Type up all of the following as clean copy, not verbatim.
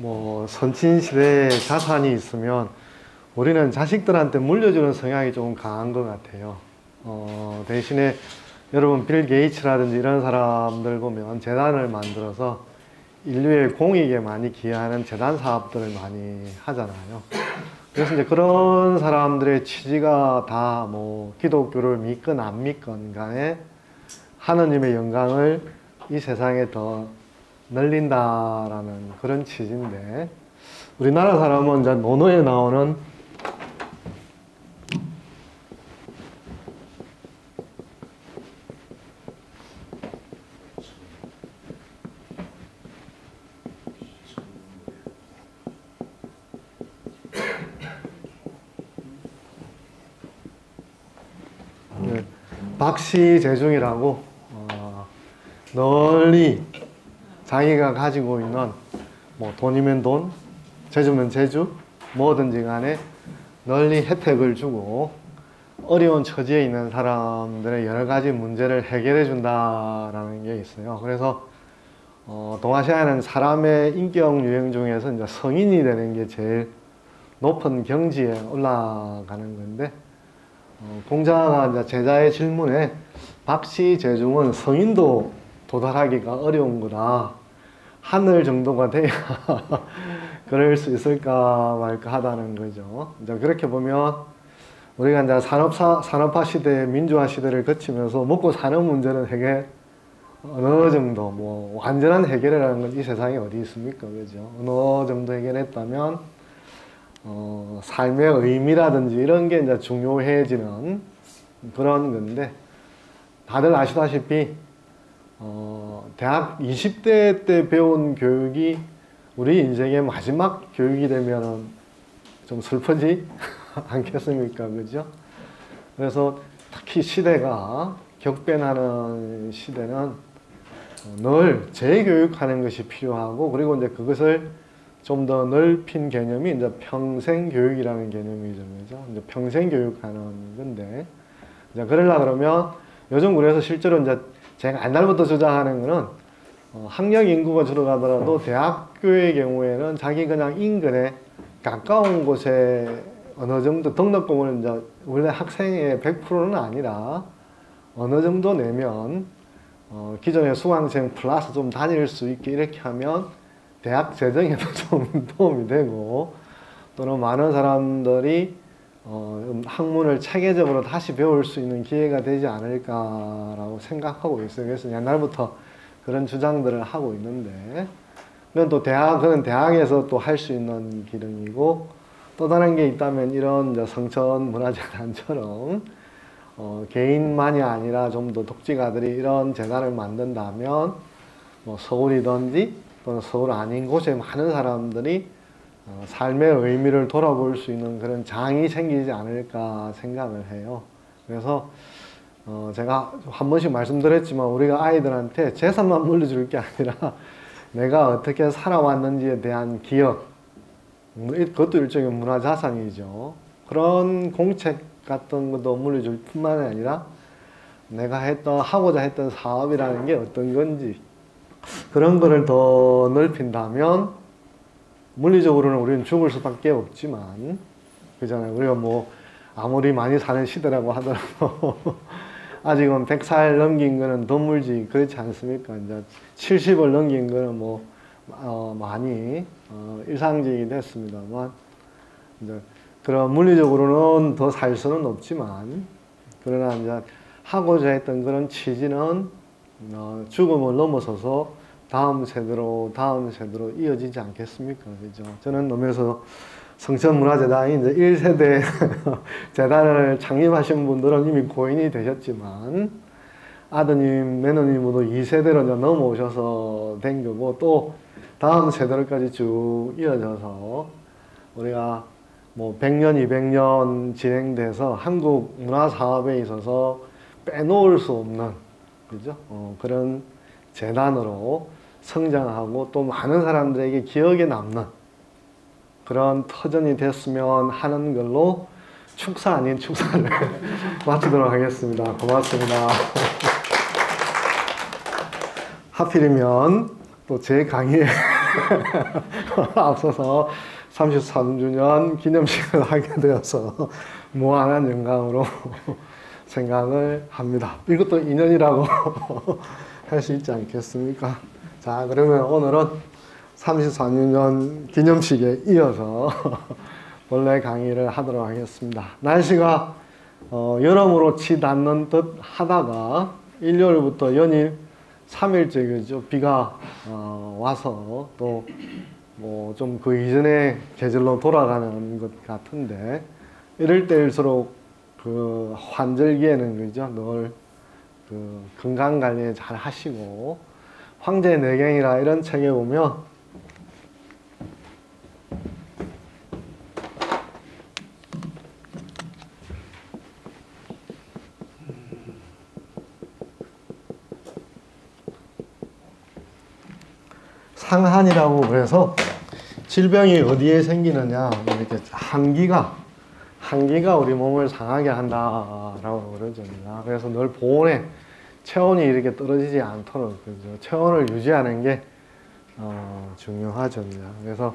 뭐 선친시대에 자산이 있으면 우리는 자식들한테 물려주는 성향이 조금 강한 것 같아요. 대신에 여러분 빌 게이츠라든지 이런 사람들 보면 재단을 만들어서 인류의 공익에 많이 기여하는 재단 사업들을 많이 하잖아요. 그래서 이제 그런 사람들의 취지가 다 뭐 기독교를 믿건 안 믿건 간에 하느님의 영광을 이 세상에 더 늘린다라는 그런 취지인데, 우리나라 사람은 이제 논어에 나오는 박씨 재중이라고 널리 자기가 가지고 있는 뭐 돈이면 돈, 재주면 재주, 뭐든지 간에 널리 혜택을 주고 어려운 처지에 있는 사람들의 여러 가지 문제를 해결해 준다라는 게 있어요. 그래서 동아시아는 사람의 인격 유형 중에서 이제 성인이 되는 게 제일 높은 경지에 올라가는 건데, 공자가 이제 제자의 질문에 박씨 재중은 성인도 도달하기가 어려운 거다. 하늘 정도가 돼야 그럴 수 있을까 말까 하다는 거죠. 이제 그렇게 보면 우리가 이제 산업화 시대, 민주화 시대를 거치면서 먹고 사는 문제는 해결 어느 정도, 뭐 완전한 해결이라는 건 이 세상에 어디 있습니까, 그죠? 어느 정도 해결했다면 삶의 의미라든지 이런 게 이제 중요해지는 그런 건데, 다들 아시다시피 대학 20대 때 배운 교육이 우리 인생의 마지막 교육이 되면 좀 슬프지 않겠습니까? 그죠? 그래서 특히 시대가 격변하는 시대는 늘 재교육하는 것이 필요하고, 그리고 이제 그것을 좀 더 넓힌 개념이 이제 평생교육이라는 개념이죠. 그죠? 이제 평생교육하는 건데, 이제 그러려고 그러면 요즘 그래서 실제로 이제 제가 옛날부터 주장하는 거는 학력 인구가 줄어가더라도 대학교의 경우에는 자기 그냥 인근에 가까운 곳에 어느 정도 등록금을 이제 원래 학생의 100%는 아니라 어느 정도 내면 기존의 수강생 플러스 좀 다닐 수 있게 이렇게 하면 대학 재정에도 좀 도움이 되고, 또는 많은 사람들이 학문을 체계적으로 다시 배울 수 있는 기회가 되지 않을까라고 생각하고 있어요. 그래서 옛날부터 그런 주장들을 하고 있는데, 그건 또 그건 대학에서 또 할 수 있는 기능이고, 또 다른 게 있다면 이런 이제 성천 문화재단처럼 개인만이 아니라 좀 더 독지가들이 이런 재단을 만든다면 뭐 서울이든지 또는 서울 아닌 곳에 많은 사람들이 삶의 의미를 돌아볼 수 있는 그런 장이 생기지 않을까 생각을 해요. 그래서 제가 한 번씩 말씀드렸지만 우리가 아이들한테 재산만 물려줄 게 아니라 내가 어떻게 살아왔는지에 대한 기억, 그것도 일종의 문화자산이죠. 그런 공책 같은 것도 물려줄 뿐만 아니라 내가 하고자 했던 사업이라는 게 어떤 건지, 그런 거를 더 넓힌다면 물리적으로는 우리는 죽을 수밖에 없지만, 그잖아요. 우리가 뭐 아무리 많이 사는 시대라고 하더라도 아직은 100살 넘긴 거는 드물지 그렇지 않습니까? 이제 70을 넘긴 거는 뭐 많이 일상적이 됐습니다만, 이제 그런 물리적으로는 더 살 수는 없지만, 그러나 이제 하고자 했던 그런 취지는 죽음을 넘어서서 다음 세대로 이어지지 않겠습니까? 그죠? 저는 넘어서 성천문화재단이 이제 1세대 재단을 창립하신 분들은 이미 고인이 되셨지만, 아드님, 며느님으로 2세대로 이제 넘어오셔서 된 거고, 또 다음 세대로까지 쭉 이어져서 우리가 뭐 100년, 200년 진행돼서 한국 문화사업에 있어서 빼놓을 수 없는, 그죠? 그런 재단으로 성장하고 또 많은 사람들에게 기억에 남는 그런 터전이 됐으면 하는 걸로 축사 아닌 축사를 마치도록 하겠습니다. 고맙습니다. 하필이면 또 제 강의에 앞서서 33주년 기념식을 하게 되어서 무한한 영광으로 생각을 합니다. 이것도 인연이라고 할 수 있지 않겠습니까? 자, 그러면 오늘은 33주년 기념식에 이어서 본래 강의를 하도록 하겠습니다. 날씨가 여러모로 치닫는 듯 하다가 일요일부터 연일 3일째 비가 와서 또 뭐 좀 그 이전의 계절로 돌아가는 것 같은데, 이럴 때일수록 그 환절기에는 그죠, 늘 그 건강 관리 잘 하시고, 황제의 내경이라 이런 책에 보면 상한이라고 그래서 질병이 어디에 생기느냐, 이렇게 한기가 우리 몸을 상하게 한다라고 그러죠. 그래서 늘 보온에 체온이 이렇게 떨어지지 않도록, 그죠, 체온을 유지하는 게 중요하죠. 그래서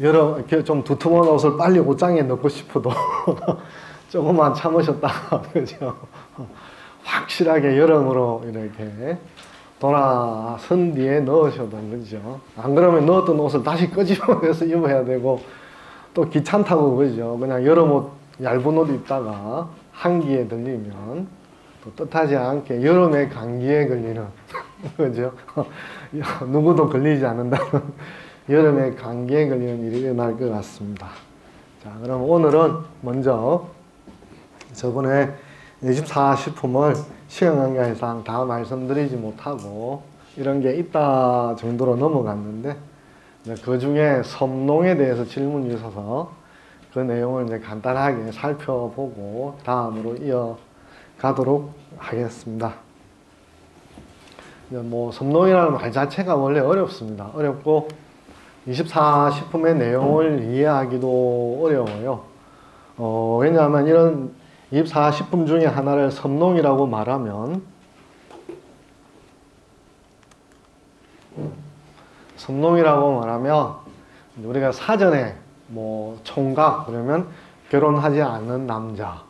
여러 이렇게 좀 두툼한 옷을 빨리 옷장에 넣고 싶어도 조금만 참으셨다, 그죠, 확실하게 여름으로 이렇게 돌아선 뒤에 넣으셔도 그죠. 안 그러면 넣었던 옷을 다시 끄집어내서 입어야 되고, 또 귀찮다고 그죠. 그냥 여름 옷, 얇은 옷 입다가 한기에 들리면 또 뜻하지 않게 여름에 감기에 걸리는 그죠. 누구도 걸리지 않는다는 여름에 감기에 걸리는 일이 일어날 것 같습니다. 자, 그럼 오늘은 먼저 저번에 24시품을 시간 관계상 다 말씀드리지 못하고 이런 게 있다 정도로 넘어갔는데, 그 중에 섬농에 대해서 질문이 있어서 그 내용을 이제 간단하게 살펴보고 다음으로 이어가도록 하겠습니다. 뭐 섬농이라는 말 자체가 원래 어렵습니다. 어렵고 24시품의 내용을 이해하기도 어려워요. 왜냐하면 이런 24시품 중에 하나를 섬농이라고 말하면, 우리가 사전에 뭐 총각 그러면 결혼하지 않는 남자,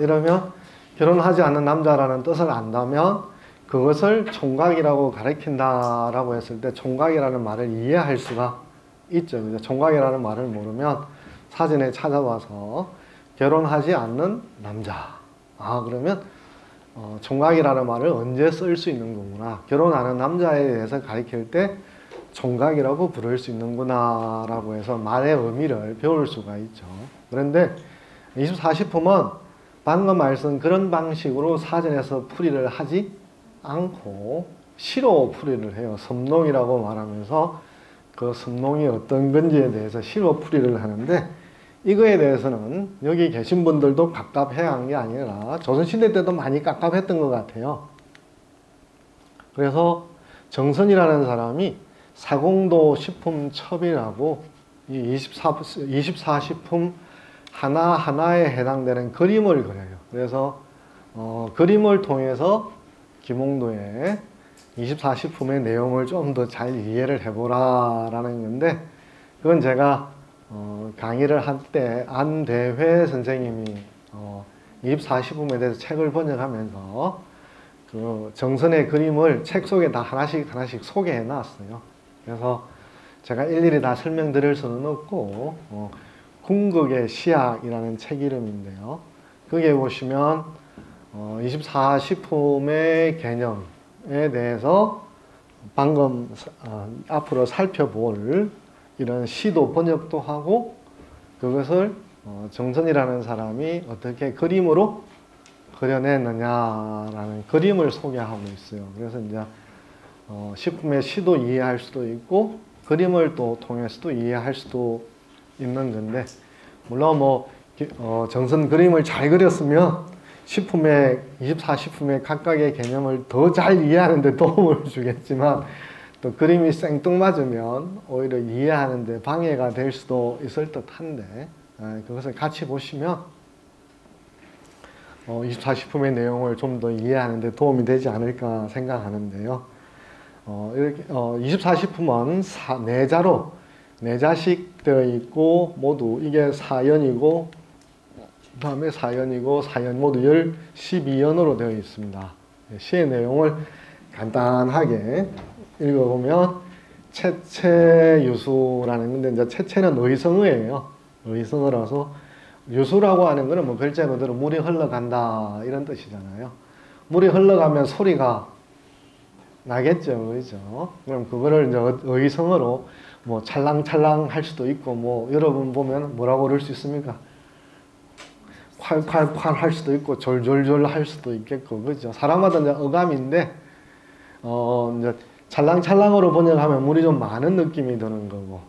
이러면 결혼하지 않는 남자라는 뜻을 안다면 그것을 총각이라고 가리킨다라고 했을 때 총각이라는 말을 이해할 수가 있죠. 총각이라는 말을 모르면 사전에 찾아와서 결혼하지 않는 남자, 아 그러면 총각이라는 말을 언제 쓸 수 있는 거구나, 결혼 안 한 남자에 대해서 가리킬 때 총각이라고 부를 수 있는구나 라고 해서 말의 의미를 배울 수가 있죠. 그런데 24시품은 방금 말씀 그런 방식으로 사전에서 풀이를 하지 않고 시로 풀이를 해요. 섬농이라고 말하면서 그 섬농이 어떤 건지에 대해서 시로 풀이를 하는데, 이거에 대해서는 여기 계신 분들도 갑갑해야 한 게 아니라 조선시대 때도 많이 갑갑했던 것 같아요. 그래서 정선이라는 사람이 사공도 시품첩이라고 이 24시품 하나하나에 해당되는 그림을 그려요. 그래서 그림을 통해서 김홍도의 24시품의 내용을 좀 더 잘 이해를 해보라라는 건데, 그건 제가 강의를 할 때 안대회 선생님이 24시품에 대해서 책을 번역하면서 그 정선의 그림을 책 속에 다 하나씩 소개해 놨어요. 그래서 제가 일일이 다 설명드릴 수는 없고, 궁극의 시학이라는 책 이름인데요, 거기에 보시면 24시품의 개념에 대해서 방금 앞으로 살펴볼 이런 시도 번역도 하고, 그것을 정선이라는 사람이 어떻게 그림으로 그려내느냐라는 그림을 소개하고 있어요. 그래서 이제 시품의 시도 이해할 수도 있고 그림을 또 통해서도 이해할 수도 있는 건데, 물론 뭐 정선 그림을 잘 그렸으면 시품의 24시품의 각각의 개념을 더 잘 이해하는 데 도움을 주겠지만, 또 그림이 생뚱맞으면 오히려 이해하는 데 방해가 될 수도 있을 듯한데, 그것을 같이 보시면 24시품의 내용을 좀 더 이해하는 데 도움이 되지 않을까 생각하는데요. 이렇게 24시품은 내자로 내자식 되어 있고 모두 이게 4연이고 그 다음에 4연이고 4연 모두 12연으로 되어 있습니다. 시의 내용을 간단하게 읽어보면 채채유수라는 건데 이제 채채는 의성어예요. 의성어라서 유수라고 하는 거는 뭐 별자 그대로 물이 흘러간다 이런 뜻이잖아요. 물이 흘러가면 소리가 나겠죠, 그죠? 그럼 그거를 이제 의성어로 뭐 찰랑찰랑 할 수도 있고, 뭐 여러분 보면 뭐라고 그럴 수 있습니까? 콸콸콸 할 수도 있고, 졸졸졸 할 수도 있겠고, 그죠? 사람마다 이제 어감인데, 이제 찰랑찰랑으로 번역하면 물이 좀 많은 느낌이 드는 거고,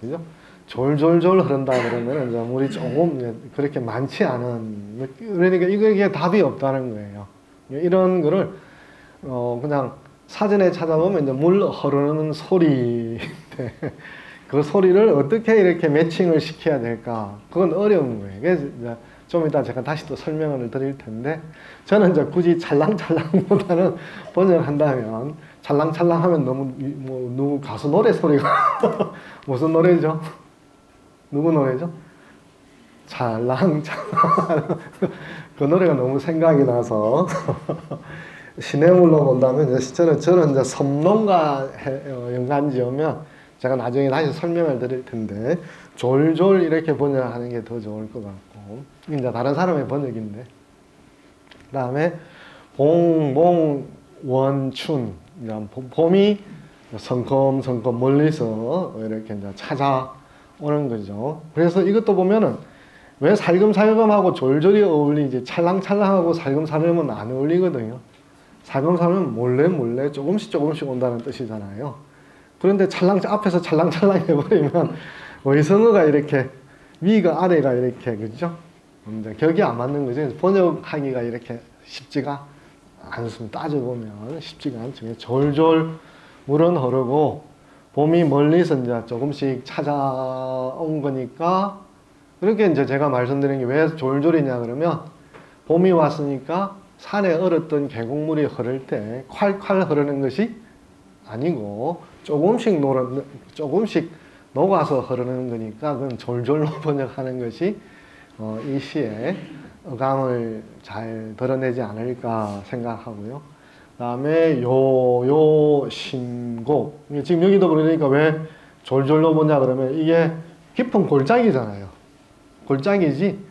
그죠? 졸졸졸 흐른다 그러면 이제 물이 조금 그렇게 많지 않은, 그러니까 이게 답이 없다는 거예요. 이런 거를 그냥 사전에 찾아보면 이제 물 흐르는 소리인데 그 소리를 어떻게 이렇게 매칭을 시켜야 될까? 그건 어려운 거예요. 그래서 이제 좀 이따 제가 다시 또 설명을 드릴 텐데 저는 이제 굳이 찰랑찰랑보다는 번역한다면 찰랑찰랑하면 너무 뭐 누구 가수 노래 소리가 무슨 노래죠? 누구 노래죠? 찰랑찰랑 그 노래가 너무 생각이 나서. 시냇물로 본다면, 저는 이제 섬농과 연관지으면 제가 나중에 다시 설명을 드릴 텐데, 졸졸 이렇게 번역하는 게 더 좋을 것 같고, 이제 다른 사람의 번역인데. 그 다음에, 봉봉원춘. 봄이 성큼성큼 멀리서 이렇게 이제 찾아오는 거죠. 그래서 이것도 보면은, 왜 살금살금하고 졸졸이 어울리지, 찰랑찰랑하고 살금살금은 안 어울리거든요. 살금살금은 몰래 조금씩 온다는 뜻이잖아요. 그런데 앞에서 찰랑찰랑 해버리면 의성어가 이렇게 위가 아래가 이렇게 그죠? 격이 안 맞는 거죠. 번역하기가 이렇게 쉽지가 않습니다. 따져보면 쉽지가 않죠. 졸졸 물은 흐르고 봄이 멀리서 이제 조금씩 찾아온 거니까 그렇게 이제 제가 말씀드린 게 왜 졸졸이냐 그러면 봄이 왔으니까 산에 얼었던 계곡물이 흐를 때 콸콸 흐르는 것이 아니고 조금씩 녹아서 흐르는 거니까 그건 졸졸로 번역하는 것이 이 시의 어감을 잘 드러내지 않을까 생각하고요. 그 다음에 요요신고 지금 여기도 그러니까 왜 졸졸로 보냐 그러면 이게 깊은 골짜기잖아요. 골짜기지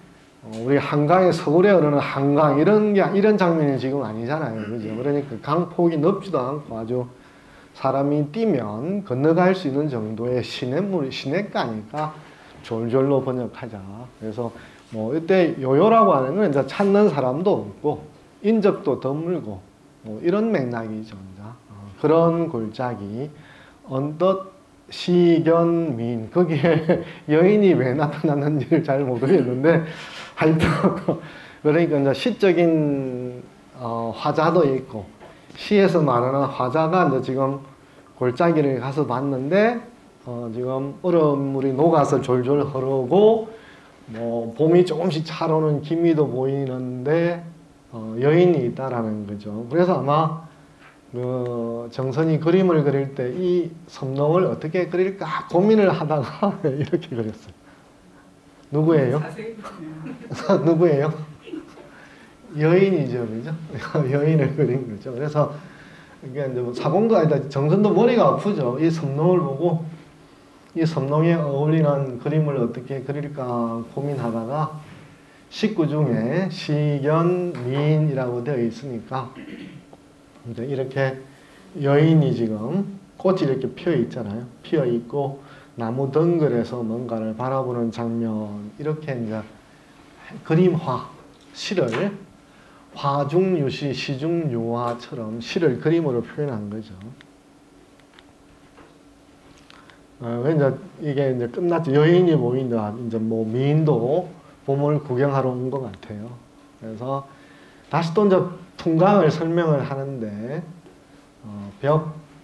우리 한강에 서울에 흐르는 한강 이런 장면이 지금 아니잖아요, 그죠? 그러니까 강폭이 넓지도 않고 아주 사람이 뛰면 건너갈 수 있는 정도의 시냇가니까 졸졸로 번역하자. 그래서 뭐 이때 요요라고 하는 건 이제 찾는 사람도 없고 인적도 드물고 뭐 이런 맥락이죠. 그런 골짜기 언뜻 시견민 거기에 여인이 왜 나타났는지를 잘 모르겠는데. 하여튼 그러니까 이제 시적인 화자도 있고 시에서 말하는 화자가 이제 지금 골짜기를 가서 봤는데 지금 얼음물이 녹아서 졸졸 흐르고 뭐 봄이 조금씩 차오르는 기미도 보이는데 여인이 있다라는 거죠. 그래서 아마 그 정선이 그림을 그릴 때 이 섬농을 어떻게 그릴까 고민을 하다가 이렇게 그렸어요. 누구예요? 누구예요? 여인이죠, 그죠? 여인을 그린 거죠. 그래서 이게 뭐 사공도 아니다, 정선도 머리가 아프죠. 이 섬농을 보고 이 섬농에 어울리는 그림을 어떻게 그릴까 고민하다가 식구 중에 시견미인이라고 되어 있으니까 이제 이렇게 여인이 지금 꽃이 이렇게 피어 있잖아요. 피어 있고. 나무 덩굴에서 뭔가를 바라보는 장면, 이렇게 이제 그림화, 시를 화중유시, 시중유화처럼 시를 그림으로 표현한 거죠. 이제 이게 이제 끝났죠. 여인이 보인다. 이제 뭐 미인도 봄을 구경하러 온 것 같아요. 그래서 다시 또 이제 풍광을 설명을 하는데,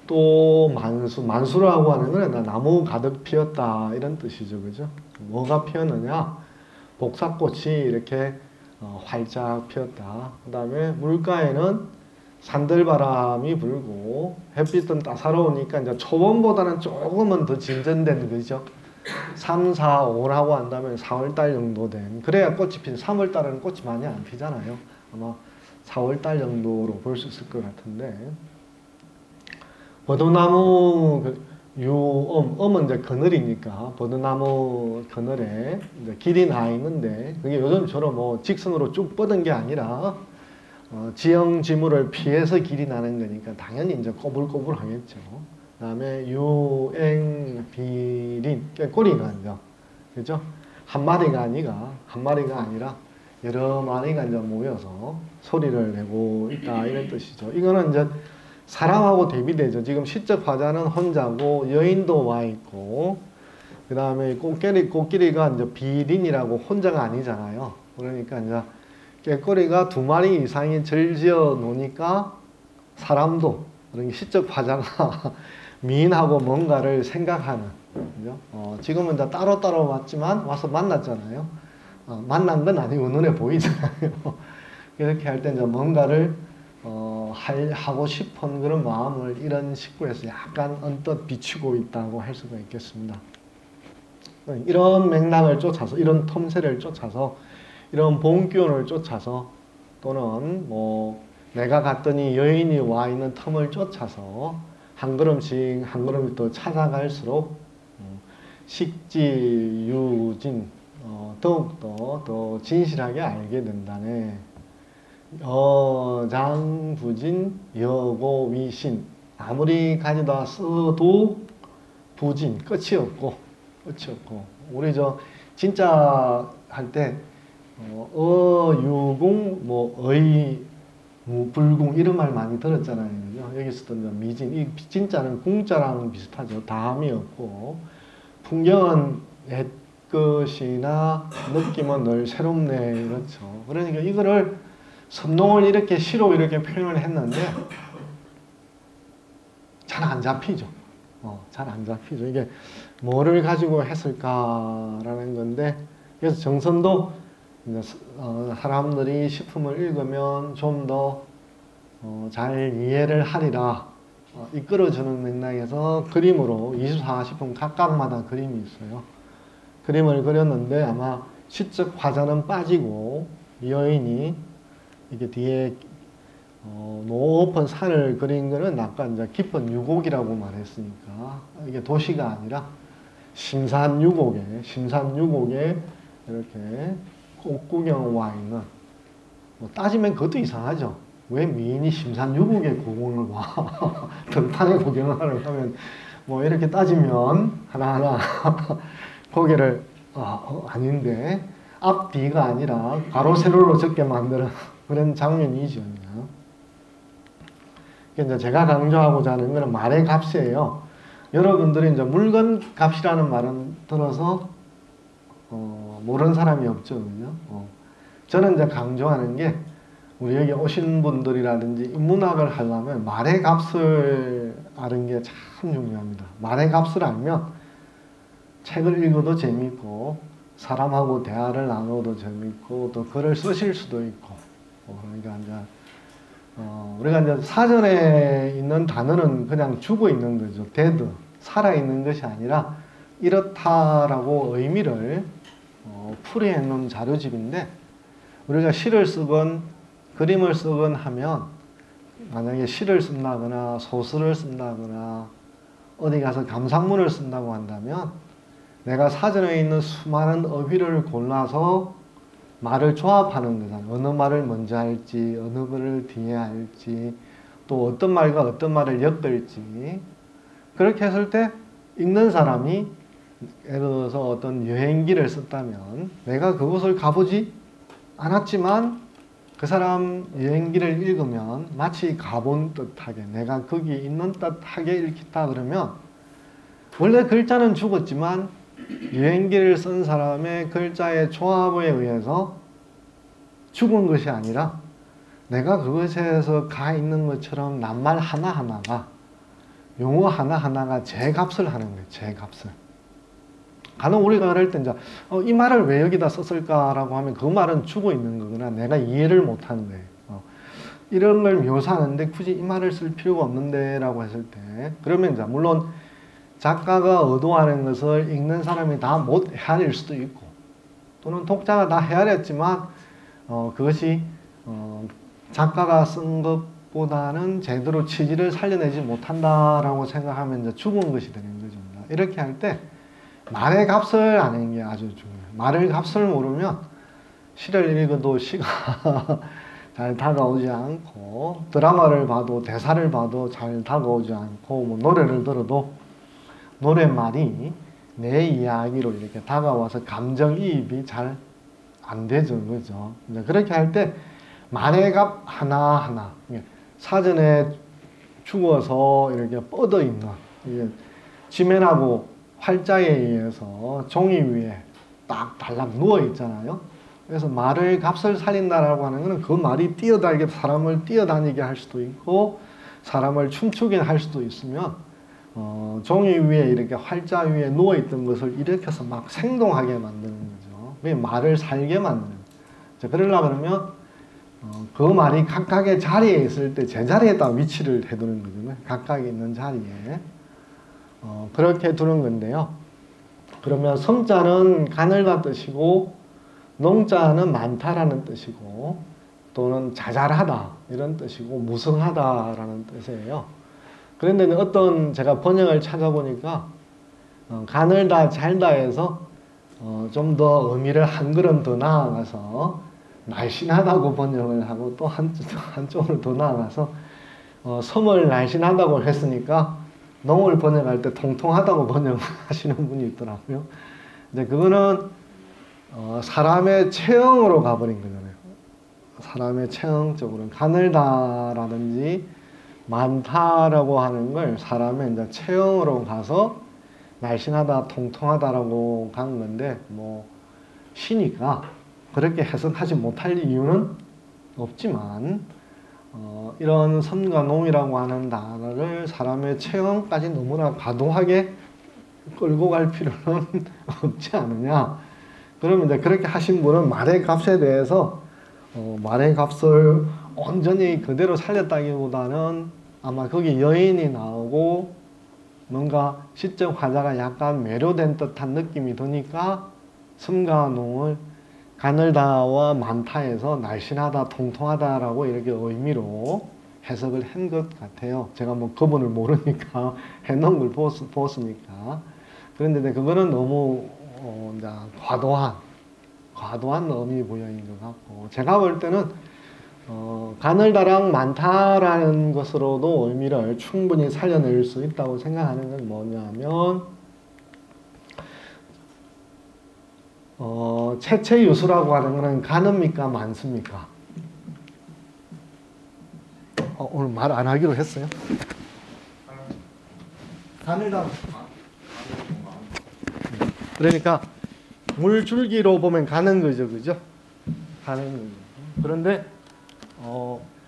또 만수라고 하는 거는 나무 가득 피었다 이런 뜻이죠, 그죠? 뭐가 피었느냐? 복사꽃이 이렇게 활짝 피었다. 그 다음에 물가에는 산들바람이 불고 햇빛은 따사로우니까 이제 초봄보다는 조금은 더 진전된 거죠. 3, 4, 5라고 한다면 4월달 정도 된, 그래야 꽃이 핀, 3월달에는 꽃이 많이 안 피잖아요. 아마 4월달 정도로 볼 수 있을 것 같은데, 버드나무 유엄, 엄은 이제 그늘이니까 버드나무 그늘에 이제 길이 나 있는데, 그게 요즘처럼 뭐 직선으로 쭉 뻗은 게 아니라 지형지물을 피해서 길이 나는 거니까 당연히 이제 꼬불꼬불 하겠죠. 그 다음에 유행 비린, 꼬리가 아니죠. 그죠? 한 마리가 아니라, 여러 마리가 이제 모여서 소리를 내고 있다, 이런 뜻이죠. 이거는 이제 사람하고 대비되죠. 지금 시적 화자는 혼자고 여인도 와 있고, 그 다음에 꽃끼리가 이제 비린이라고 혼자가 아니잖아요. 그러니까 이제 깨꼬리가 두 마리 이상이 절지어 놓으니까 사람도, 그러니까 시적 화자가 미인하고 뭔가를 생각하는, 그죠? 지금은 다 따로따로 왔지만 와서 만났잖아요. 만난 건 아니고 눈에 보이잖아요. 이렇게 할 때 이제 뭔가를 하고 싶은 그런 마음을 이런 식구에서 약간 언뜻 비추고 있다고 할 수가 있겠습니다. 이런 맥락을 쫓아서, 이런 틈새를 쫓아서, 이런 봄 기운을 쫓아서, 또는 뭐 내가 갔더니 여인이 와 있는 틈을 쫓아서 한 걸음씩 한 걸음 더 찾아갈수록 식지유진, 더욱더 더 진실하게 알게 된다네. 여장부진 여고위신, 아무리 가져다 써도 부진, 끝이 없고. 우리 저 진짜 할 때 유궁, 뭐 의, 뭐 불궁 이런 말 많이 들었잖아요. 여기서도 미진, 이 진짜는 궁자랑 비슷하죠. 다음이 없고, 풍경은 옛 것이나 느낌은 늘 새롭네, 그렇죠. 그러니까 이거를 선동을 이렇게 시로 이렇게 표현을 했는데 잘 안 잡히죠. 잘 안 잡히죠. 이게 뭐를 가지고 했을까라는 건데, 그래서 정선도 사람들이 시품을 읽으면 좀 더 잘 이해를 하리라 이끌어주는 맥락에서 그림으로 24시품 각각마다 그림이 있어요. 그림을 그렸는데 아마 시적 화자는 빠지고 여인이 이렇게 뒤에 높은 산을 그린 거는 아까 이제 깊은 유곡이라고 말했으니까 이게 도시가 아니라 심산유곡에 이렇게 꽃구경 와 있는, 뭐 따지면 그것도 이상하죠. 왜 미인이 심산유곡에 구경을 와? 등판에 구경하러 가면 뭐 이렇게 따지면 하나하나 고개를 아닌데, 앞뒤가 아니라 가로 세로로 적게 만드는 그런 장면이죠. 이제 제가 강조하고자 하는 것은 말의 값이에요. 여러분들이 이제 물건 값이라는 말은 들어서 모르는 사람이 없죠. 그죠? 저는 이제 강조하는 게, 우리 여기 오신 분들이라든지 인문학을 하려면 말의 값을 아는 게 참 중요합니다. 말의 값을 알면 책을 읽어도 재미있고, 사람하고 대화를 나눠도 재미있고, 또 글을 쓰실 수도 있고, 그러니까 이제 우리가 이제 사전에 있는 단어는 그냥 죽어 있는 거죠. dead, 살아있는 것이 아니라 이렇다라고 의미를 풀이해 놓은 자료집인데, 우리가 시를 쓰건 그림을 쓰건 하면, 만약에 시를 쓴다거나 소설을 쓴다거나 어디 가서 감상문을 쓴다고 한다면 내가 사전에 있는 수많은 어휘를 골라서 말을 조합하는 거잖아요. 어느 말을 먼저 할지, 어느 말을 뒤에 할지, 또 어떤 말과 어떤 말을 엮을지. 그렇게 했을 때 읽는 사람이 예를 들어서 어떤 여행기를 썼다면, 내가 그곳을 가보지 않았지만 그 사람 여행기를 읽으면 마치 가본 듯하게, 내가 거기 있는 듯하게 읽겠다 그러면, 원래 글자는 죽었지만 여행기를 쓴 사람의 글자의 조합에 의해서 죽은 것이 아니라 내가 그것에서 가 있는 것처럼 낱말 하나하나가, 용어 하나하나가 제 값을 하는 거예요. 제 값을. 간혹 우리가 그럴 때 이제 이 말을 왜 여기다 썼을까라고 하면 그 말은 죽어 있는 거구나, 내가 이해를 못하는 거예요. 이런 걸 묘사하는데 굳이 이 말을 쓸 필요가 없는데 라고 했을 때, 그러면 이제 물론 작가가 의도하는 것을 읽는 사람이 다 못 헤아릴 수도 있고, 또는 독자가 다 헤아렸지만 그것이 작가가 쓴 것보다는 제대로 취지를 살려내지 못한다라고 생각하면 이제 죽은 것이 되는 거죠. 이렇게 할 때 말의 값을 아는 게 아주 중요해요. 말의 값을 모르면 시를 읽어도 시가 잘 다가오지 않고, 드라마를 봐도 대사를 봐도 잘 다가오지 않고, 뭐 노래를 들어도 노랫말이 내 이야기로 이렇게 다가와서 감정이입이 잘 안 되죠. 그죠? 그렇게 할 때 말의 값 하나하나, 사전에 죽어서 이렇게 뻗어 있는, 이게 지면하고 활자에 의해서 종이 위에 딱 달라 누워 있잖아요. 그래서 말을 값을 살린다라고 하는 것은 그 말이 뛰어다니게 사람을 뛰어다니게 할 수도 있고, 사람을 춤추게 할 수도 있으면 종이 위에 이렇게 활자 위에 누워 있던 것을 일으켜서 막 생동하게 만드는 거죠. 왜 말을 살게 만드는 거죠. 그러려고 그러면 그 말이 각각의 자리에 있을 때 제자리에 딱 위치를 해두는 거잖아요. 각각에 있는 자리에. 그렇게 두는 건데요. 그러면 섬자는 가늘다 뜻이고, 농자는 많다라는 뜻이고, 또는 자잘하다 이런 뜻이고, 무성하다라는 뜻이에요. 그런데 어떤 제가 번역을 찾아보니까 가늘다 잘다에서 좀 더 의미를 한 걸음 더 나아가서 날씬하다고 번역을 하고, 또 한쪽으로 더 나아가서 섬을 날씬하다고 했으니까 농을 번역할 때 통통하다고 번역하시는 분이 있더라고요. 근데 그거는 사람의 체형으로 가버린 거잖아요. 사람의 체형적으로는 가늘다라든지 많다라고 하는 걸 사람의 이제 체형으로 가서 날씬하다, 통통하다라고 간 건데, 뭐 시니까 그렇게 해석하지 못할 이유는 없지만, 이런 섬과 농이라고 하는 단어를 사람의 체형까지 너무나 과도하게 끌고 갈 필요는 없지 않느냐. 그러면 이제 그렇게 하신 분은 말의 값에 대해서 말의 값을 온전히 그대로 살렸다기보다는 아마 거기 여인이 나오고 뭔가 시적 화자가 약간 매료된 듯한 느낌이 드니까 섬과 농을 가늘다와 많다에서 날씬하다, 통통하다라고 이렇게 의미로 해석을 한 것 같아요. 제가 뭐 그분을 모르니까 해놓은 걸 보았으니까. 그런데 그거는 너무 과도한 의미 부여인 것 같고, 제가 볼 때는 가늘다랑 많다라는 것으로도 의미를 충분히 살려낼 수 있다고 생각하는 건 뭐냐면, 체체유수라고 하는 것은 가늡니까 많습니까? 오늘 말 안 하기로 했어요? 가늘다. 그러니까 물줄기로 보면 가는 거죠, 그죠? 가는 거죠. 그런데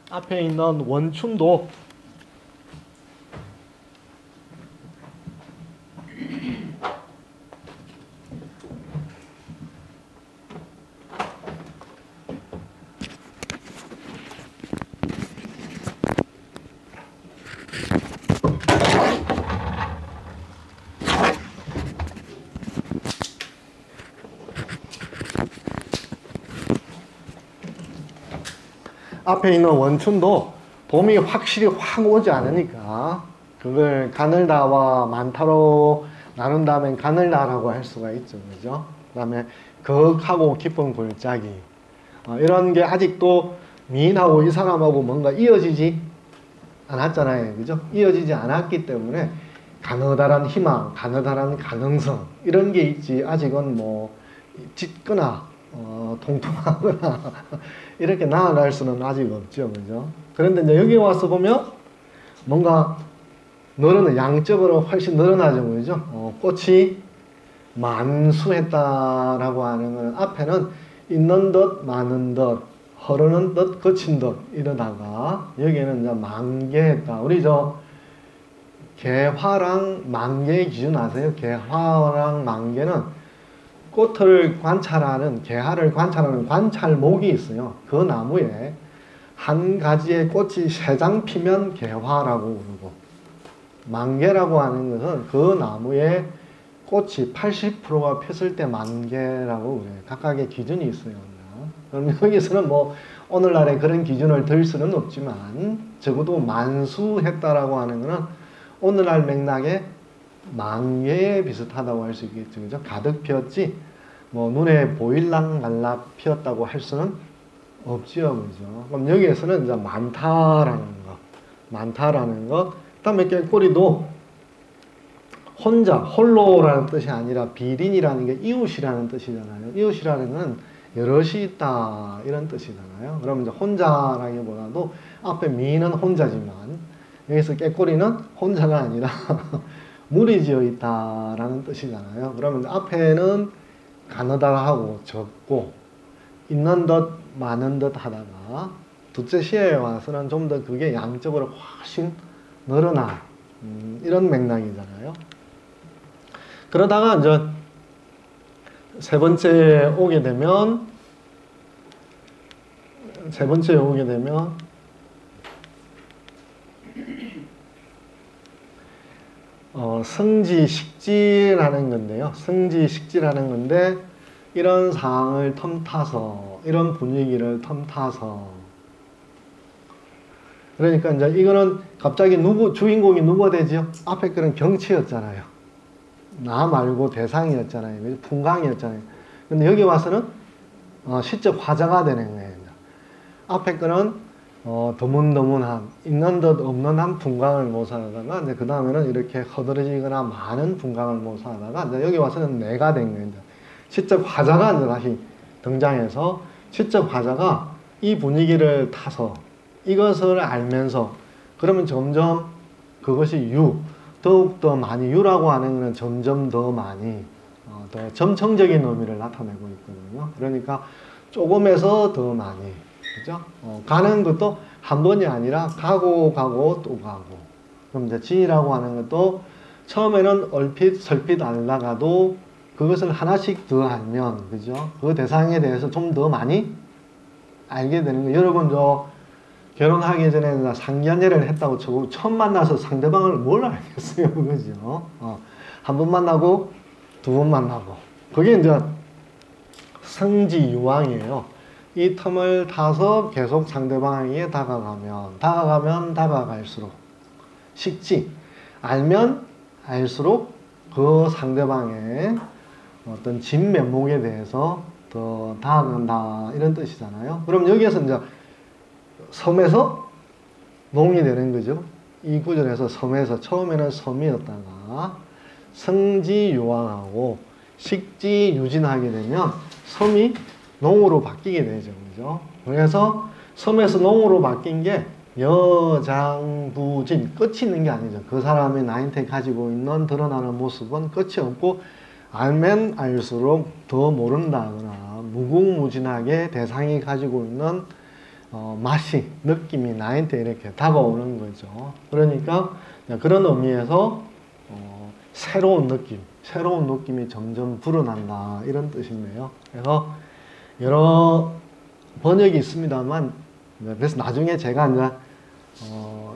앞에 있는 원춤도 앞에 있는 원춘도 봄이 확실히 확 오지 않으니까 그걸 가늘다와 많다로 나눈 다음에 가늘다라고 할 수가 있죠. 그죠? 그 다음에 거하고 깊은 골짜기, 이런 게 아직도 미인하고 이 사람하고 뭔가 이어지지 않았잖아요. 그죠? 이어지지 않았기 때문에 가느다란 희망, 가느다란 가능성, 이런 게 있지, 아직은 뭐 짙거나 통통하거나 이렇게 나아갈 수는 아직 없죠. 그죠? 그런데 이제 여기 와서 보면 뭔가 늘어나, 양적으로 훨씬 늘어나죠. 그죠? 꽃이 만수했다라고 하는 건 앞에는 있는 듯 마는 듯 흐르는 듯 거친 듯 이러다가 여기에는 이제 만개했다. 우리 저 개화랑 만개의 기준 아세요? 개화랑 만개는 꽃을 관찰하는, 개화를 관찰하는 관찰목이 있어요. 그 나무에 한 가지의 꽃이 세 장 피면 개화라고 부르고, 만개라고 하는 것은 그 나무의 꽃이 80%가 폈을 때 만개라고 그래요. 각각의 기준이 있어요. 그럼 여기서는 뭐 오늘날에 그런 기준을 들 수는 없지만 적어도 만수했다라고 하는 것은 오늘날 맥락에 만개에 비슷하다고 할 수 있겠죠. 그죠? 가득 피었지 뭐 눈에 보일랑 말라 피었다고 할 수는 없지요. 그죠? 그럼 여기에서는 이제 많다라는 것. 그다음에 이렇게 꼬리도 혼자, 홀로라는 뜻이 아니라 비린이라는 게 이웃이라는 뜻이잖아요. 이웃이라는 건 여럿이 있다 이런 뜻이잖아요. 그러면 이제 혼자라기보다도 앞에 미는 혼자지만 여기서 깨꼬리는 혼자가 아니라 무리지어 있다라는 뜻이잖아요. 그러면 앞에는 가느다라하고 적고 있는 듯 많은 듯 하다가 둘째 시에 와서는 좀 더 그게 양적으로 훨씬 늘어나 이런 맥락이잖아요. 그러다가 이제 세 번째에 오게 되면 승지식지라는 건데요. 승지식지라는 건데 이런 상황을 틈타서, 이런 분위기를 틈타서, 그러니까 이제 이거는 갑자기 주인공이 누가 되지요? 앞에 거는 경치였잖아요. 나 말고 대상이었잖아요. 풍광이었잖아요. 근데 여기 와서는 시적 화자가 되는 거예요. 앞에 거는 드문드문한, 있는 듯 없는 한 풍광을 모사하다가, 이제 그 다음에는 이렇게 허드러지거나 많은 풍광을 모사하다가, 이제 여기 와서는 내가 된 거예요. 시적 화자가 이제 다시 등장해서, 시적 화자가 이 분위기를 타서 이것을 알면서, 그러면 점점 그것이 더욱더 많이, 유라고 하는 것은 점점 더 많이, 더 점층적인 의미를 나타내고 있거든요. 그러니까 조금에서 더 많이. 그죠? 가는 것도 한 번이 아니라 가고 또 가고. 그럼 이제 지이라고 하는 것도 처음에는 얼핏 설핏 알다가도 그것을 하나씩 더 알면, 그죠? 그 대상에 대해서 좀 더 많이 알게 되는 거예요. 여러분 저 결혼하기 전에 상견례를 했다고 쳐고 처음 만나서 상대방을 뭘 알겠어요, 그죠? 한 번 만나고 두 번 만나고, 그게 이제 승지유황이에요. 이 틈을 타서 계속 상대방에게 다가가면 다가갈수록 식지, 알면 알수록 그 상대방의 어떤 진면목에 대해서 더 다가간다 이런 뜻이잖아요. 그럼 여기에서 이제 섬에서 농이 되는 거죠. 이 구절에서 섬에서, 처음에는 섬이었다가 승지유황하고 식지유진하게 되면 섬이 농으로 바뀌게 되죠. 그죠? 그래서 섬에서 농으로 바뀐 게 여장부진, 끝이 있는 게 아니죠. 그 사람이 나한테 가지고 있는 드러나는 모습은 끝이 없고, 알면 알수록 더 모른다거나 무궁무진하게 대상이 가지고 있는 맛이, 느낌이 나한테 이렇게 다가오는 거죠. 그러니까 그런 의미에서 새로운 느낌이 점점 불어난다 이런 뜻인데요. 그래서 여러 번역이 있습니다만, 그래서 나중에 제가 이제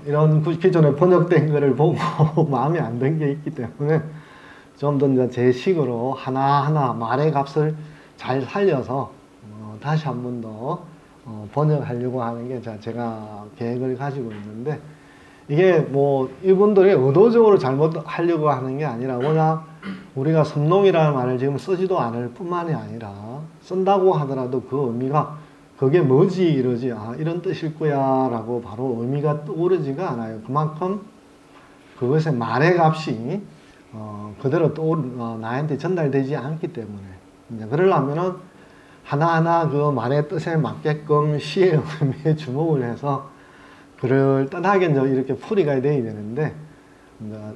이런 기존에 번역된 거를 보고 마음에 안 든 게 있기 때문에 좀 더 이제 제 식으로 하나하나 말의 값을 잘 살려서 다시 한 번 더 번역하려고 하는 게 제가 계획을 가지고 있는데, 이게 뭐 이분들이 의도적으로 잘못하려고 하는 게 아니라 그냥 우리가 섬농이라는 말을 지금 쓰지도 않을 뿐만이 아니라 쓴다고 하더라도 그 의미가 그게 뭐지 이러지, 아 이런 뜻일 거야 라고 바로 의미가 떠오르지가 않아요. 그만큼 그것의 말의 값이 그대로 나한테 전달되지 않기 때문에, 이제 그러려면은 하나하나 그 말의 뜻에 맞게끔 시의 의미에 주목을 해서 글을 딴하게 이렇게 풀이가 돼야 되는데,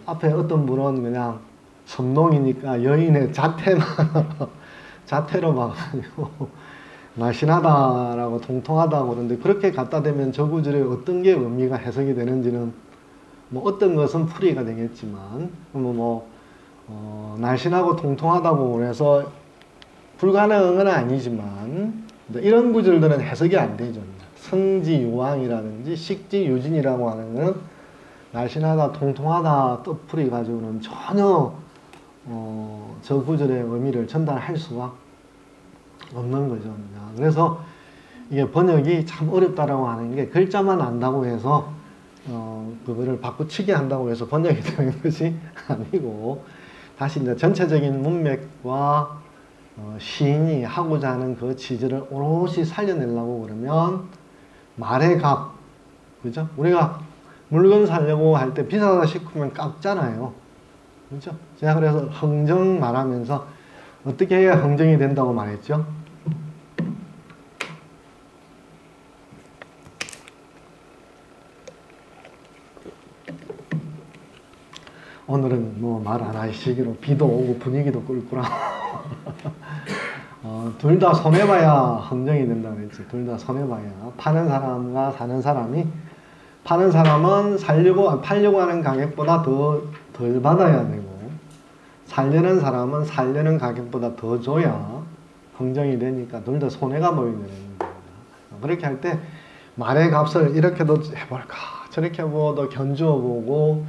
앞에 어떤 분은 그냥 섬농이니까 여인의 자태로 봐가지고 날씬하다라고 통통하다고 그러는데, 그렇게 갖다 대면 저 구절에 어떤 게 의미가 해석이 되는지는, 뭐 어떤 것은 풀이가 되겠지만, 날씬하고 통통하다고 그래서 불가능한 건 아니지만 이런 구절들은 해석이 안 되죠. 성지 유황이라든지 식지 유진이라고 하는 날씬하다 통통하다 뜻풀이 가지고는 전혀 저 구절의 의미를 전달할 수가 없는 거죠. 그래서 이게 번역이 참 어렵다라고 하는 게 글자만 안다고 해서 그거를 바꾸치게 한다고 해서 번역이 되는 것이 아니고 다시 이제 전체적인 문맥과 시인이 하고자 하는 그 취지를 오롯이 살려내려고 그러면 말의 값, 그죠? 우리가 물건 사려고 할 때 비싸다 싶으면 깎잖아요. 그죠? 제가 그래서 흥정 말하면서 어떻게 해야 흥정이 된다고 말했죠? 오늘은 뭐 말 안 하시기로 비도 오고 분위기도 꿀꿀하고 둘 다 손해봐야 흥정이 된다고 했지. 둘 다 손해봐야. 파는 사람과 사는 사람이, 파는 사람은 팔려고 하는 가격보다 덜 받아야 되고, 살려는 사람은 살려는 가격보다 더 줘야 흥정이 되니까 둘 다 손해가 보이게 되는 겁니다. 그렇게 할 때 말의 값을 이렇게도 해볼까 저렇게 도 견주어 보고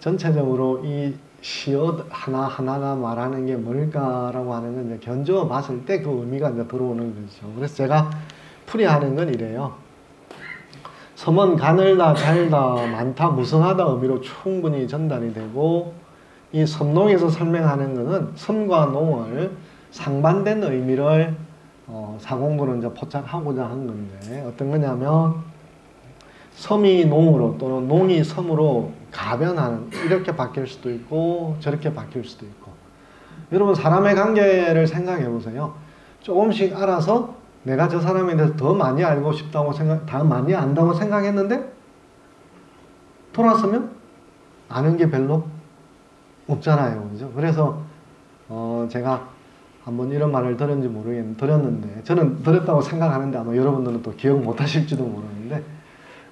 전체적으로 이 시옷 하나하나가 말하는 게 뭘까라고 하는 건 이제 견주어 봤을 때 그 의미가 이제 들어오는 거죠. 그래서 제가 풀이하는 건 이래요. 섬은 가늘다, 잘다, 많다, 무성하다 의미로 충분히 전달이 되고, 이 섬농에서 설명하는 것은 섬과 농을 상반된 의미를 사공부는 이제 포착하고자 한 건데, 어떤 거냐면 섬이 농으로 또는 농이 섬으로 가변하는, 이렇게 바뀔 수도 있고 저렇게 바뀔 수도 있고. 여러분 사람의 관계를 생각해 보세요. 조금씩 알아서 내가 저 사람에 대해서 더 많이 알고 싶다고 더 많이 안다고 생각했는데 돌아서면 아는 게 별로 없잖아요. 그죠? 그래서 제가 한번 이런 말을 들었는지 모르겠는데, 저는 들었다고 생각하는데 아마 여러분들은 또 기억 못 하실지도 모르는데,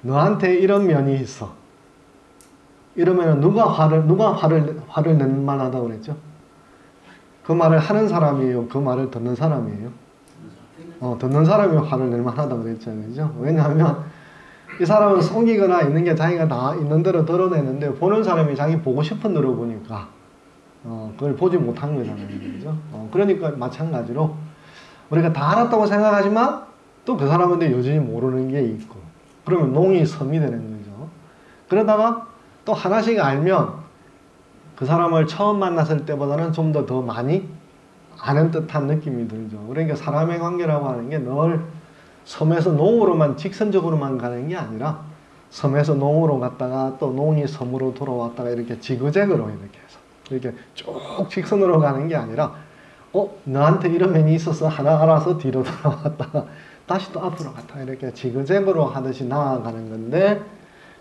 너한테 이런 면이 있어 이러면 누가 화를 낼 만하다고 그랬죠? 그 말을 하는 사람이에요? 그 말을 듣는 사람이에요? 듣는 사람이 화를 낼 만하다고 그랬죠. 그죠? 왜냐하면 이 사람은 속이거나 있는 게 자기가 다 있는 대로 드러내는데, 보는 사람이 자기 보고 싶은 대로 보니까 그걸 보지 못한 거잖아요. 그죠? 그러니까 마찬가지로 우리가 다 알았다고 생각하지만 또 그 사람한테 여전히 모르는 게 있고, 그러면 농이 섬이 되는 거죠. 그러다가 또 하나씩 알면 그 사람을 처음 만났을 때보다는 좀 더 많이 아는 듯한 느낌이 들죠. 그러니까 사람의 관계라고 하는 게 늘 섬에서 농으로만 직선적으로만 가는 게 아니라 섬에서 농으로 갔다가 또 농이 섬으로 돌아왔다가 이렇게 지그재그로 이렇게 해서 이렇게 쭉 직선으로 가는 게 아니라 너한테 이런 면이 있어서 하나 알아서 뒤로 돌아왔다가 다시 또 앞으로 갔다가 이렇게 지그재그로 하듯이 나아가는 건데,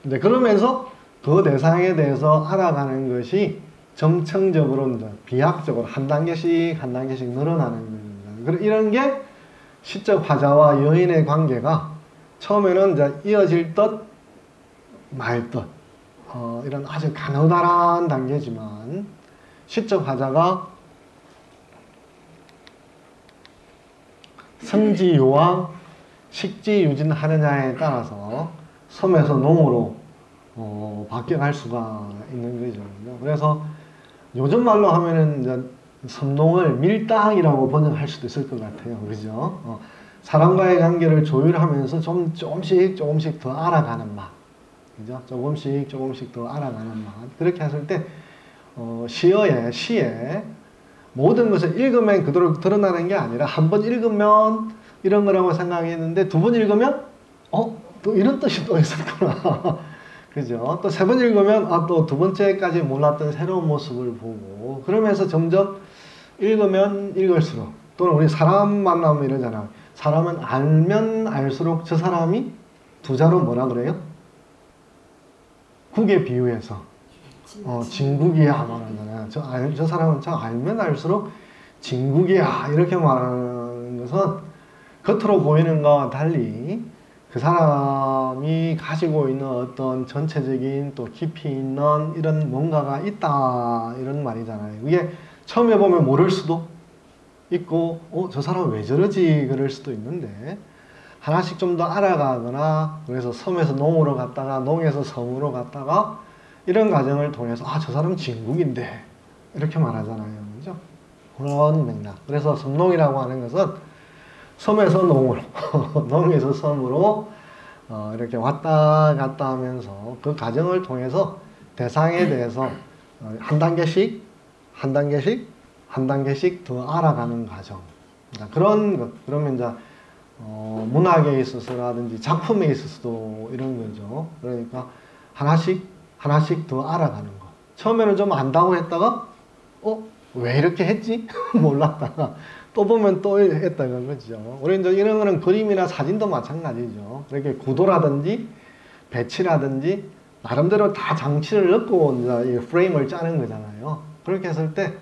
이제 그러면서 그 대상에 대해서 알아가는 것이 점층적으로 비약적으로 한 단계씩 늘어나는 겁니다. 이런 게 시적 화자와 여인의 관계가 처음에는 이제 이어질 듯 말 듯 이런 아주 가느다란 단계지만, 시적 화자가 성지 요왕 식지 유진 하느냐에 따라서 섬에서 농으로 바뀌어갈 수가 있는 거죠. 그래서 요즘 말로 하면은 이제 섬농을 밀당이라고 번역할 수도 있을 것 같아요. 그죠? 사람과의 관계를 조율하면서 조금씩 더 알아가는 맛. 그죠? 조금씩 더 알아가는 맛. 그렇게 했을 때, 시에 모든 것을 읽으면 그대로 드러나는 게 아니라, 한 번 읽으면 이런 거라고 생각했는데, 두 번 읽으면, 또 이런 뜻이 또 있었구나. 그죠? 또 세 번 읽으면 또 두 번째까지 몰랐던 새로운 모습을 보고, 그러면서 점점 읽으면 읽을수록, 또는 우리 사람 만나면 이러잖아요. 사람은 알면 알수록 저 사람이 두자로 뭐라 그래요? 국에 비유해서 진국이야 말하잖아요. 저 사람은 알면 알수록 진국이야 이렇게 말하는 것은 겉으로 보이는 것과 달리 그 사람이 가지고 있는 어떤 전체적인 또 깊이 있는 이런 뭔가가 있다 이런 말이잖아요. 이게 처음에 보면 모를 수도 있고 저 사람 왜 저러지 그럴 수도 있는데, 하나씩 좀 더 알아가거나, 그래서 섬에서 농으로 갔다가 농에서 섬으로 갔다가 이런 과정을 통해서 아, 저 사람 진국인데 이렇게 말하잖아요. 그죠? 그런 맥락. 그래서 섬농이라고 하는 것은 섬에서 농으로 농에서 섬으로 이렇게 왔다 갔다 하면서 그 과정을 통해서 대상에 대해서 한 단계씩 더 알아가는 과정. 그런 것. 그러면 이제 문학에 있어서라든지 작품에 있어서도 이런 거죠. 그러니까 하나씩 더 알아가는 거. 처음에는 좀 안다고 했다가 왜 이렇게 했지? 몰랐다가 또 보면 또 했다는 거죠. 우리 이제 이런 거는 그림이나 사진도 마찬가지죠. 이렇게 구도라든지 배치라든지 나름대로 다 장치를 넣고 이제 프레임을 짜는 거잖아요. 그렇게 했을 때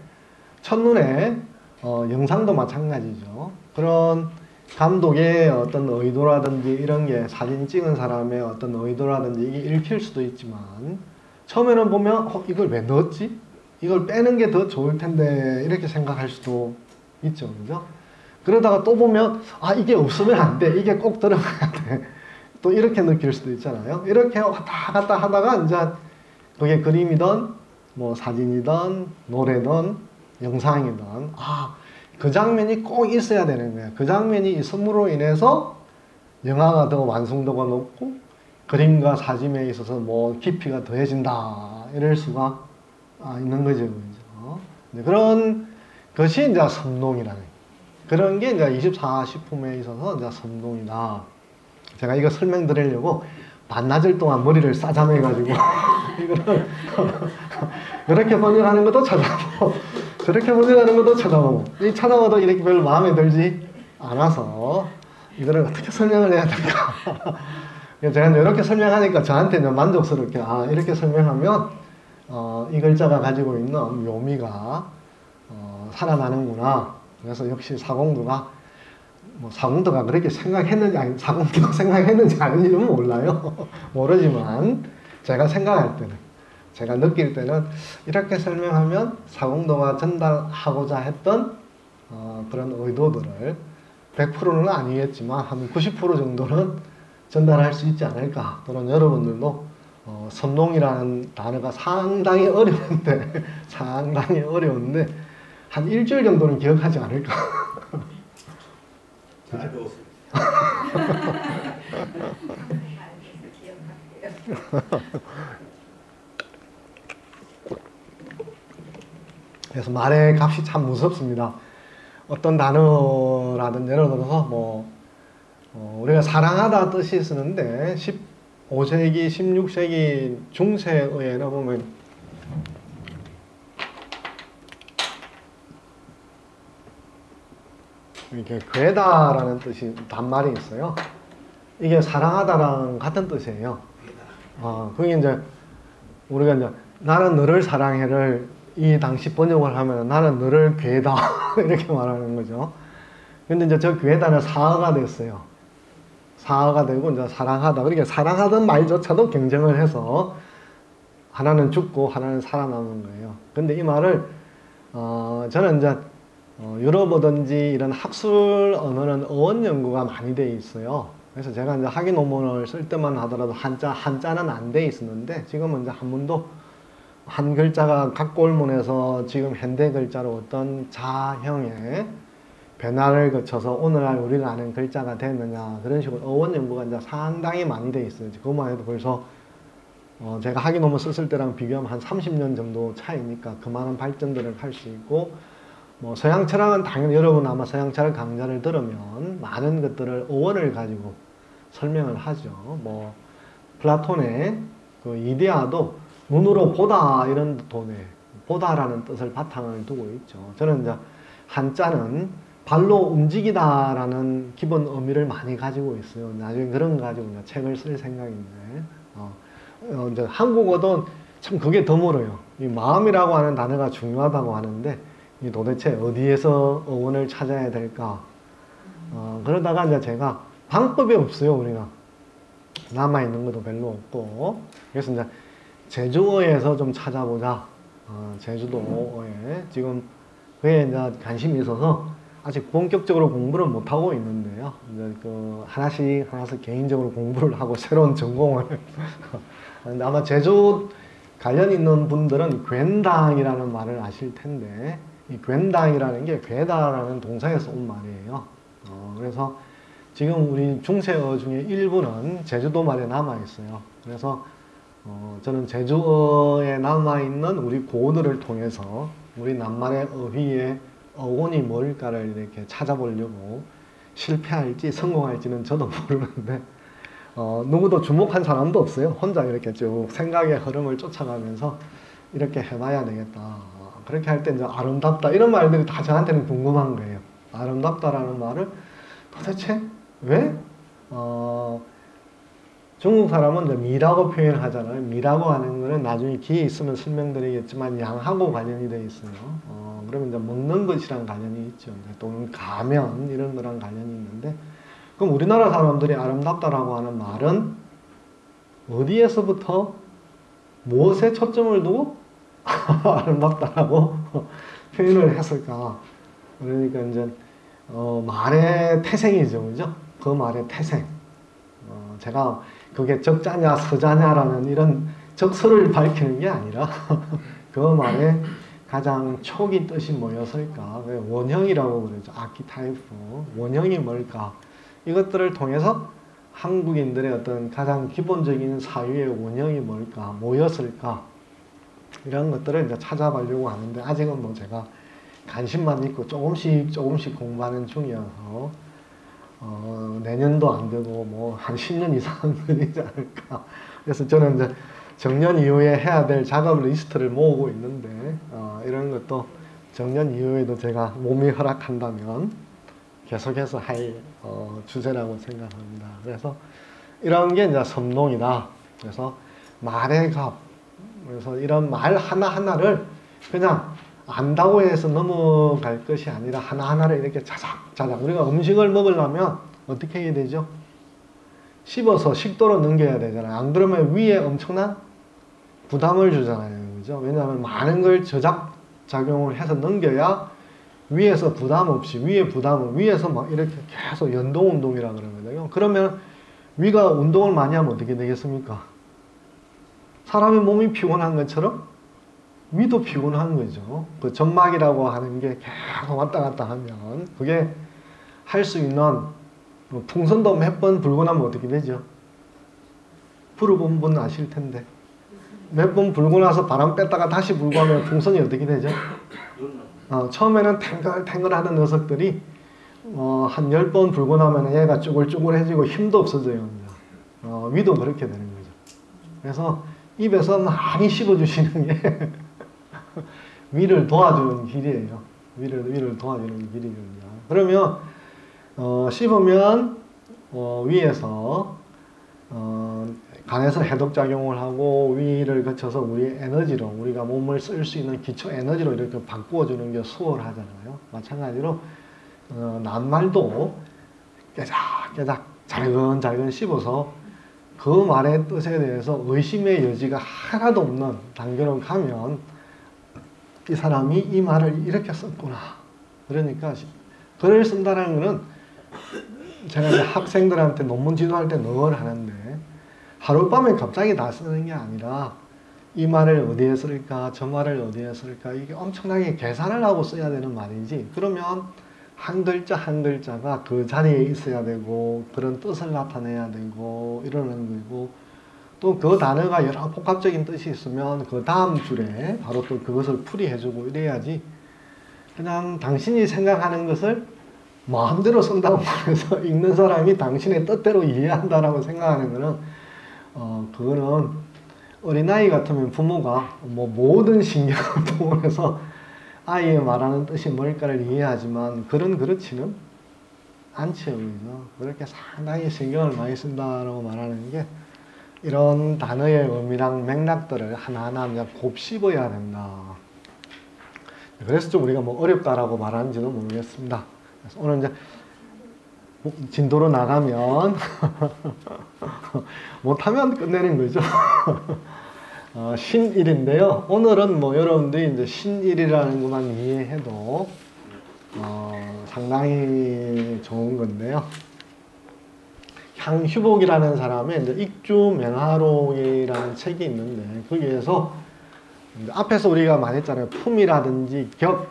첫눈에 영상도 마찬가지죠. 그런 감독의 어떤 의도라든지 이런 게 사진 찍은 사람의 어떤 의도라든지 이게 읽힐 수도 있지만 처음에는 보면 이걸 왜 넣었지? 이걸 빼는 게 더 좋을 텐데 이렇게 생각할 수도 있죠. 그죠? 그러다가 또 보면 아, 이게 없으면 안 돼. 이게 꼭 들어가야 돼. 또 이렇게 느낄 수도 있잖아요. 이렇게 왔다 갔다 하다가 이제 그게 그림이든 뭐 사진이든 노래든 영상이든 그 장면이 꼭 있어야 되는 거예요. 그 장면이 있음으로 인해서 영화가 더 완성도가 높고 그림과 사진에 있어서 뭐 깊이가 더해진다 이럴 수가 있는 거죠. 그죠? 그런 것이 이제 섬농이라는 그런 게 이제 24시품에 있어서 이제 섬농이다. 제가 이거 설명드리려고 반나절 동안 머리를 싸잡아가지고 이거를 이렇게 번역하는 것도 찾아보고 저렇게 번역하는 것도 찾아보고 이 찾아봐도 이렇게 별로 마음에 들지 않아서 이거를 어떻게 설명을 해야 될까? 제가 이렇게 설명하니까 저한테는 만족스럽게 이렇게 설명하면 이 글자가 가지고 있는 묘미가 살아나는구나. 그래서 역시 사공도가 그렇게 생각했는지 아니 사공도가 생각했는지 아닌지는 몰라요. 모르지만 제가 생각할 때는 제가 느낄 때는 이렇게 설명하면 사공도가 전달하고자 했던 그런 의도들을 100%는 아니겠지만 한 90% 정도는 전달할 수 있지 않을까. 그런 여러분들도 섬농이라는 단어가 상당히 어려운데 한 일주일 정도는 기억하지 않을까. 잘 배웠습니다. 그래서 말의 값이 참 무섭습니다. 어떤 단어라든 예를 들어서 우리가 사랑하다 뜻이 쓰는데 15세기, 16세기 중세에는 보면 이게 괴다라는 뜻이 단말이 있어요. 이게 사랑하다랑 같은 뜻이에요. 그게 이제 우리가 이제 나는 너를 사랑해를 이 당시 번역을 하면 나는 너를 괴다 이렇게 말하는 거죠. 근데 이제 저 괴다는 사어가 됐어요. 사어가 되고 이제 사랑하다. 그러니까 사랑하던 말조차도 경쟁을 해서 하나는 죽고 하나는 살아남은 거예요. 근데 이 말을 저는 이제 유럽어든지 이런 학술 언어는 어원 연구가 많이 돼 있어요. 그래서 제가 이제 학위 논문을 쓸 때만 하더라도 한자는 안 돼 있었는데 지금은 이제 한문도 한 글자가 각골문에서 지금 현대 글자로 어떤 자형의 변화를 거쳐서 오늘날 우리가 아는 글자가 됐느냐 그런 식으로 어원 연구가 이제 상당히 많이 돼 있어요. 그것만 해도 벌써 제가 학위 논문 썼을 때랑 비교하면 한 30년 정도 차이니까 그만한 발전들을 할 수 있고 서양 철학은 당연히 여러분 아마 서양 철학 강좌를 들으면 많은 것들을 어원을 가지고 설명을 하죠. 플라톤의 그 이데아도 눈으로 보다 이런 돈에 보다라는 뜻을 바탕을 두고 있죠. 저는 이제 한자는 발로 움직이다라는 기본 의미를 많이 가지고 있어요. 나중에 그런 가지고 이제 책을 쓸 생각인데 이제 한국어도 참 그게 드물어요. 이 마음이라고 하는 단어가 중요하다고 하는데. 이 도대체 어디에서 어원을 찾아야 될까? 그러다가 이제 제가 방법이 없어요, 우리가. 남아있는 것도 별로 없고. 그래서 이제 제주어에서 좀 찾아보자. 제주도어에. 지금 그에 이제 관심이 있어서 아직 본격적으로 공부는 못하고 있는데요. 그 하나씩 개인적으로 공부를 하고 새로운 전공을 근데 아마 제조 관련 있는 분들은 괸당이라는 말을 아실 텐데, 이 괸당이라는 게 괴다라는 동사에서 온 말이에요. 그래서 지금 우리 중세어 중에 일부는 제주도 말에 남아있어요. 그래서 저는 제주어에 남아있는 우리 고어들을 통해서 우리 낱말의 어휘의 어원이 뭘까를 이렇게 찾아보려고, 실패할지 성공할지는 저도 모르는데 누구도 주목한 사람도 없어요. 혼자 이렇게 쭉 생각의 흐름을 쫓아가면서 이렇게 해봐야 되겠다, 그렇게 할 때 이제 아름답다, 이런 말들이 다 저한테는 궁금한 거예요. 아름답다라는 말을 도대체 왜? 중국 사람은 이제 미라고 표현을 하잖아요. 미라고 하는 거는 나중에 기회 있으면 설명드리겠지만 양하고 관련이 돼 있어요. 그러면 이제 먹는 것이랑 관련이 있죠. 또는 가면 이런 거랑 관련이 있는데, 그럼 우리나라 사람들이 아름답다라고 하는 말은 어디에서부터 무엇에 초점을 두고 아름답다라고 표현을 했을까? 그러니까 이제 말의 태생이죠, 그죠? 그 말의 태생. 제가 그게 적자냐 서자냐라는 이런 적서를 밝히는 게 아니라 그 말의 가장 초기 뜻이 뭐였을까? 왜 원형이라고 그러죠? 아키타이프, 원형이 뭘까? 이것들을 통해서 한국인들의 어떤 가장 기본적인 사유의 원형이 뭘까? 뭐였을까? 이런 것들을 이제 찾아보려고 하는데, 아직은 뭐 제가 관심만 있고 조금씩 공부하는 중이어서 내년도 안 되고 뭐 한 10년 이상 걸리지 않을까. 그래서 저는 이제 정년 이후에 해야 될 작업 리스트를 모으고 있는데, 이런 것도 정년 이후에도 제가 몸이 허락한다면 계속해서 할 주제라고 생각합니다. 그래서 이런 게 이제 섬농이다. 그래서 말의 값. 그래서 이런 말 하나하나를 그냥 안다고 해서 넘어갈 것이 아니라 하나하나를 이렇게 자작. 우리가 음식을 먹으려면 어떻게 해야 되죠? 씹어서 식도로 넘겨야 되잖아요. 안 그러면 위에 엄청난 부담을 주잖아요. 그죠? 왜냐하면 많은 걸 저작작용을 해서 넘겨야 위에서 부담 없이, 위에 부담을 위에서 막 이렇게 계속 연동운동이라 그러거든요. 그러면 위가 운동을 많이 하면 어떻게 되겠습니까? 사람의 몸이 피곤한 것처럼 위도 피곤한 거죠. 그 점막이라고 하는 게 계속 왔다 갔다 하면 그게 할 수 있는 풍선도 몇 번 불고 나면 어떻게 되죠? 불어본 분 아실 텐데, 몇 번 불고 나서 바람 뺐다가 다시 불고 하면 풍선이 어떻게 되죠? 처음에는 탱글탱글하는 녀석들이 한 10번 불고 나면 얘가 쭈글쭈글해지고 힘도 없어져요. 위도 그렇게 되는 거죠. 그래서 입에서 많이 씹어주시는 게 위를 도와주는 길이에요. 위를 도와주는 길이거든요. 그러면 씹으면 위에서 간에서 해독작용을 하고 위를 거쳐서 우리의 에너지로, 우리가 몸을 쓸 수 있는 기초 에너지로 이렇게 바꾸어주는 게 수월하잖아요. 마찬가지로 낱말도 깨작깨작 잘근잘근 씹어서 그 말의 뜻에 대해서 의심의 여지가 하나도 없는 단계로 가면 이 사람이 이 말을 이렇게 썼구나. 그러니까 글을 쓴다는 거는 제가 이제 학생들한테 논문 지도할 때 늘 하는데, 하룻밤에 갑자기 다 쓰는 게 아니라 이 말을 어디에 쓸까, 저 말을 어디에 쓸까, 이게 엄청나게 계산을 하고 써야 되는 말이지. 그러면 한 글자 한 글자가 그 자리에 있어야 되고, 그런 뜻을 나타내야 되고, 이러는 거고, 또 그 단어가 여러 복합적인 뜻이 있으면 그 다음 줄에 바로 또 그것을 풀이해주고 이래야지, 그냥 당신이 생각하는 것을 마음대로 쓴다고 해서 읽는 사람이 당신의 뜻대로 이해한다라고 생각하는 거는, 그거는 어린아이 같으면 부모가 뭐 모든 신경을 동원해서 아이의 말하는 뜻이 뭘까를 이해하지만 그렇지는 않죠. 그렇게 상당히 신경을 많이 쓴다라고 말하는 게, 이런 단어의 의미랑 맥락들을 하나하나 그냥 곱씹어야 된다. 그래서 좀 우리가 뭐 어렵다라고 말하는지도 모르겠습니다. 그래서 오늘 이제 진도로 나가면 못하면 끝내는 거죠. 신일인데요. 오늘은 뭐 여러분들이 이제 신일이라는 것만 이해해도 상당히 좋은 건데요. 향휴복이라는 사람의 이제 익주명화록이라는 책이 있는데, 거기에서 앞에서 우리가 많이 했잖아요. 품이라든지 격,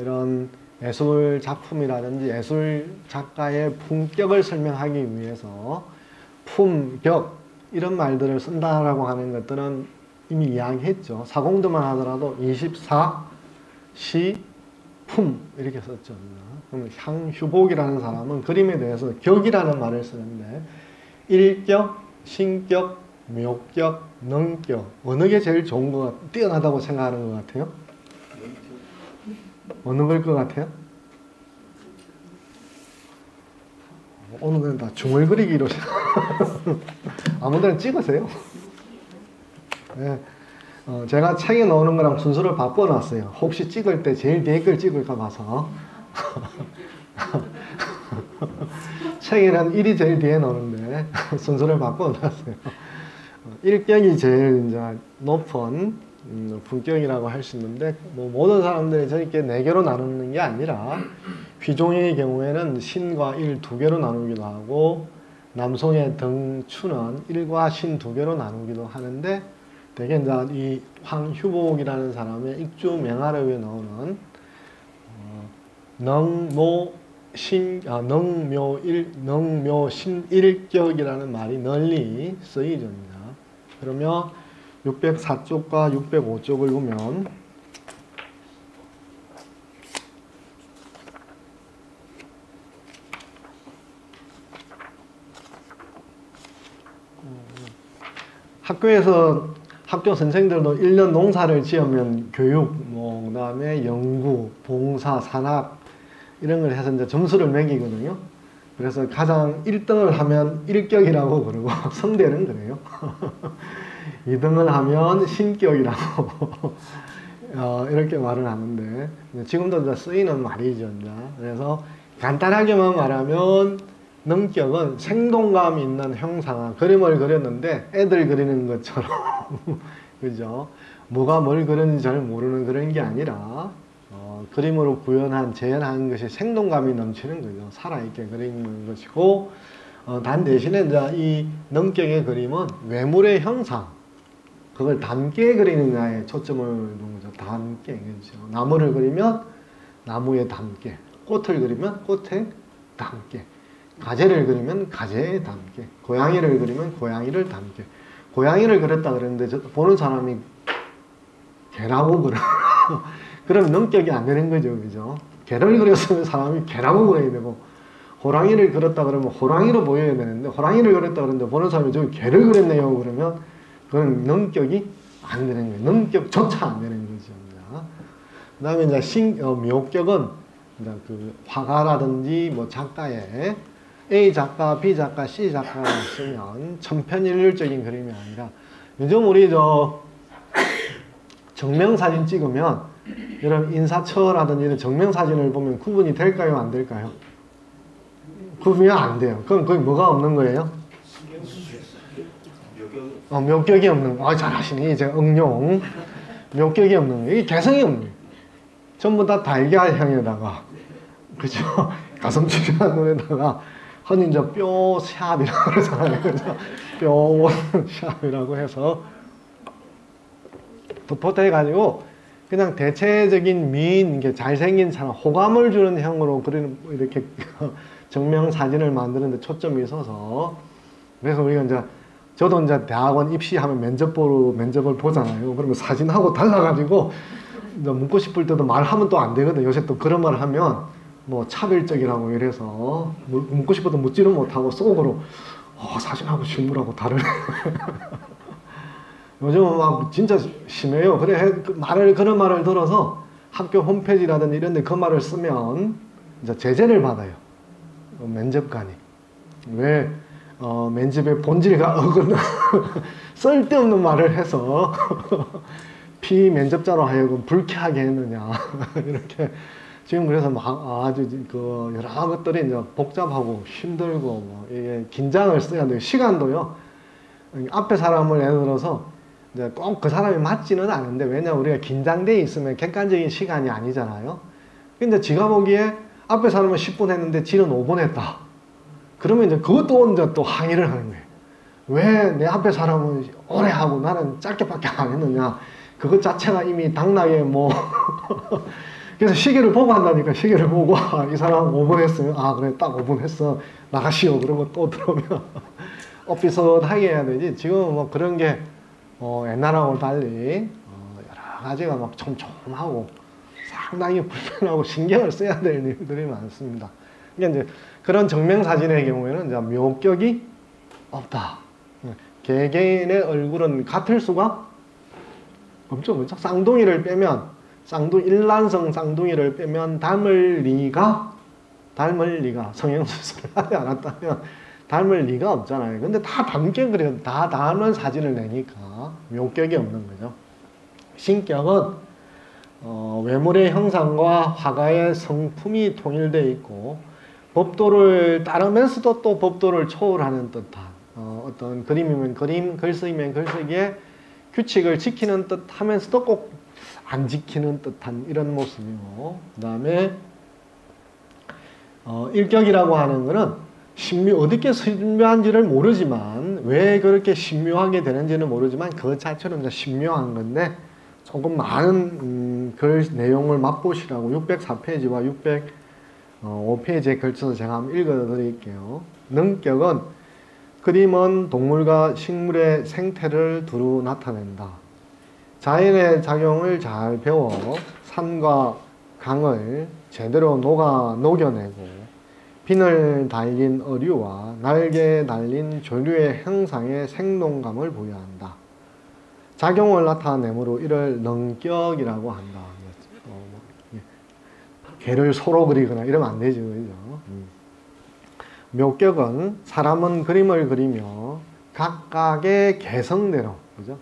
이런 예술 작품이라든지 예술 작가의 품격을 설명하기 위해서 품, 격 이런 말들을 쓴다라고 하는 것들은 이미 이야기했죠. 사공도만 하더라도 24, 시, 품 이렇게 썼죠. 그러면 향휴복이라는 사람은 그림에 대해서 격이라는 말을 쓰는데, 일격, 신격, 묘격, 능격 어느 게 제일 좋은 것 같아요? 뛰어나다고 생각하는 것 같아요? 어느 걸 것 같아요? 오늘은 다 중얼 그리기로 아무데나 찍으세요. 네. 제가 책에 넣는 거랑 순서를 바꿔놨어요. 혹시 찍을 때 제일 뒤에 걸 찍을까 봐서 책에는 1이 제일 뒤에 넣는데 순서를 바꿔놨어요. 1격이 제일 이제 높은 품격이라고 할 수 있는데, 뭐 모든 사람들이 저렇게 4개로 나누는 게 아니라 휘종의 경우에는 신과 일 2개로 나누기도 하고, 남송의 등추는 일과 신 2개로 나누기도 하는데, 대개 이제 이 황휴복이라는 사람의 익주명화록에 나오는 능묘신일격이라는 말이 널리 쓰이죠. 그러면 604쪽과 605쪽을 보면, 학교 선생들도 1년 농사를 지으면 교육, 그 다음에 연구, 봉사, 산학 이런 걸 해서 이제 점수를 매기거든요. 그래서 가장 1등을 하면 일격이라고 그러고 성대는 그래요. 2등을 하면 신격이라고 이렇게 말을 하는데, 지금도 이제 쓰이는 말이죠. 이제. 그래서 간단하게만 말하면 능격은 생동감 있는 형상화, 그림을 그렸는데 애들 그리는 것처럼 그죠? 뭐가 뭘 그렸는지 잘 모르는 그런 게 아니라 그림으로 구현한, 재현한 것이 생동감이 넘치는 거죠. 살아있게 그리는 것이고, 단 대신에 이제 이 능격의 그림은 외물의 형상, 그걸 닮게 그리느냐에 초점을 두는 거죠. 닮게. 그렇죠? 나무를 그리면 나무에 닮게, 꽃을 그리면 꽃에 닮게, 가재를 그리면 가재에 닮게, 고양이를 그리면 고양이를 닮게. 고양이를 그렸다 그랬는데 보는 사람이 개라고 그려. 그러면 능격이 안 되는 거죠. 그죠? 개를 그렸으면 사람이 개라고 그려야 되고, 호랑이를 그렸다 그러면 호랑이로 보여야 되는데, 호랑이를 그렸다 그랬는데 보는 사람이 저 개를 그렸네요. 그러면 그건 능격이 안 되는 거예요. 능격조차 안 되는 거죠. 그 다음에 이제 묘격은 그 화가라든지 뭐 작가에 A 작가, B 작가, C 작가가 있으면 천편일률적인 그림이 아니라, 요즘 우리 저 정명사진 찍으면 이런 인사처라든지 이런 정명사진을 보면 구분이 될까요, 안 될까요? 구분이 안 돼요. 그럼 거기 뭐가 없는 거예요? 묘격이 없는 거. 잘하시네. 이제 응용. 묘격이 없는 거예요. 이게 개성이 없는 거예요. 전부 다 달걀향에다가, 그죠? 가슴 주변 눈에다가, 흔히 이제 뼈샵이라고 그러잖아요. 그죠? 뼈샵이라고 해서, 덮어대가지고, 그냥 대체적인 미인, 이게 잘생긴 사람, 호감을 주는 향으로 그리는, 이렇게 정명 사진을 만드는데 초점이 있어서, 그래서 우리가 이제, 저도 이제 대학원 입시하면 면접을 보잖아요. 그러면 사진하고 달라가지고, 묻고 싶을 때도 말하면 또 안 되거든. 요새 또 그런 말을 하면 뭐 차별적이라고 이래서 묻고 싶어도 묻지는 못하고 속으로 사진하고 실물하고 다르네. 요즘은 막 진짜 심해요. 그래 그런 말을 들어서 학교 홈페이지라든지 이런 데 그 말을 쓰면 이제 제재를 받아요. 면접관이. 왜 면접의 본질과 어긋나 쓸데없는 말을 해서 피면접자로 하여금 불쾌하게 했느냐. 이렇게 지금 그래서 막 아주 그 여러 것들이 이제 복잡하고 힘들고 이게 긴장을 써야 돼요. 시간도요. 앞에 사람을 예를 들어서 이제 꼭 그 사람이 맞지는 않은데, 왜냐 우리가 긴장돼 있으면 객관적인 시간이 아니잖아요. 근데 지가 보기에 앞에 사람은 10분 했는데 지는 5분 했다. 그러면 이제 그것도 이제 또 항의를 하는 거예요. 왜 내 앞에 사람은 오래 하고 나는 짧게밖에 안 했느냐. 그것 자체가 이미 당나귀에 뭐 그래서 시계를 보고 한다니까. 시계를 보고 이 사람 5분 했으면 아 그래 딱 5분 했어 나가시오 그러고 또 들어오면 엇비슷하게 해야 되지. 지금 뭐 그런 게 옛날하고 달리 여러 가지가 막 촘촘하고 상당히 불편하고 신경을 써야 될 일들이 많습니다. 그러니까 이제 그런 정명사진의 경우에는 이제 묘격이 없다. 개개인의 얼굴은 같을 수가 없죠. 그렇죠? 쌍둥이를 빼면 일란성 쌍둥이를 빼면 닮을 리가 성형수술을 하지 않았다면 닮을 리가 없잖아요. 근데 다 닮게 그래요. 다 닮은 사진을 내니까 묘격이 없는 거죠. 신격은 외물의 형상과 화가의 성품이 통일되어 있고 법도를 따르면서도 또 법도를 초월하는 듯한 어떤 그림이면 그림, 글쓰기면 글쓰기에 규칙을 지키는 듯 하면서도 꼭 안 지키는 듯한 이런 모습이고, 그 다음에 일격이라고 하는 거는 어떻게 신묘한지를 모르지만 왜 그렇게 신묘하게 되는지는 모르지만 그 자체는 신묘한 건데 조금 많은 글 내용을 맛보시라고 604페이지와 605페이지에 걸쳐서 제가 한번 읽어드릴게요. 능격은 그림은 동물과 식물의 생태를 두루 나타낸다. 자연의 작용을 잘 배워 산과 강을 제대로 녹여내고 핀을 달린 어류와 날개에 달린 조류의 형상에 생동감을 부여한다. 작용을 나타내므로 이를 능격이라고 한다. 개를 소로 그리거나 이러면 안 되죠. 그죠? 묘격은 사람은 그림을 그리며 각각의 개성대로, 그죠?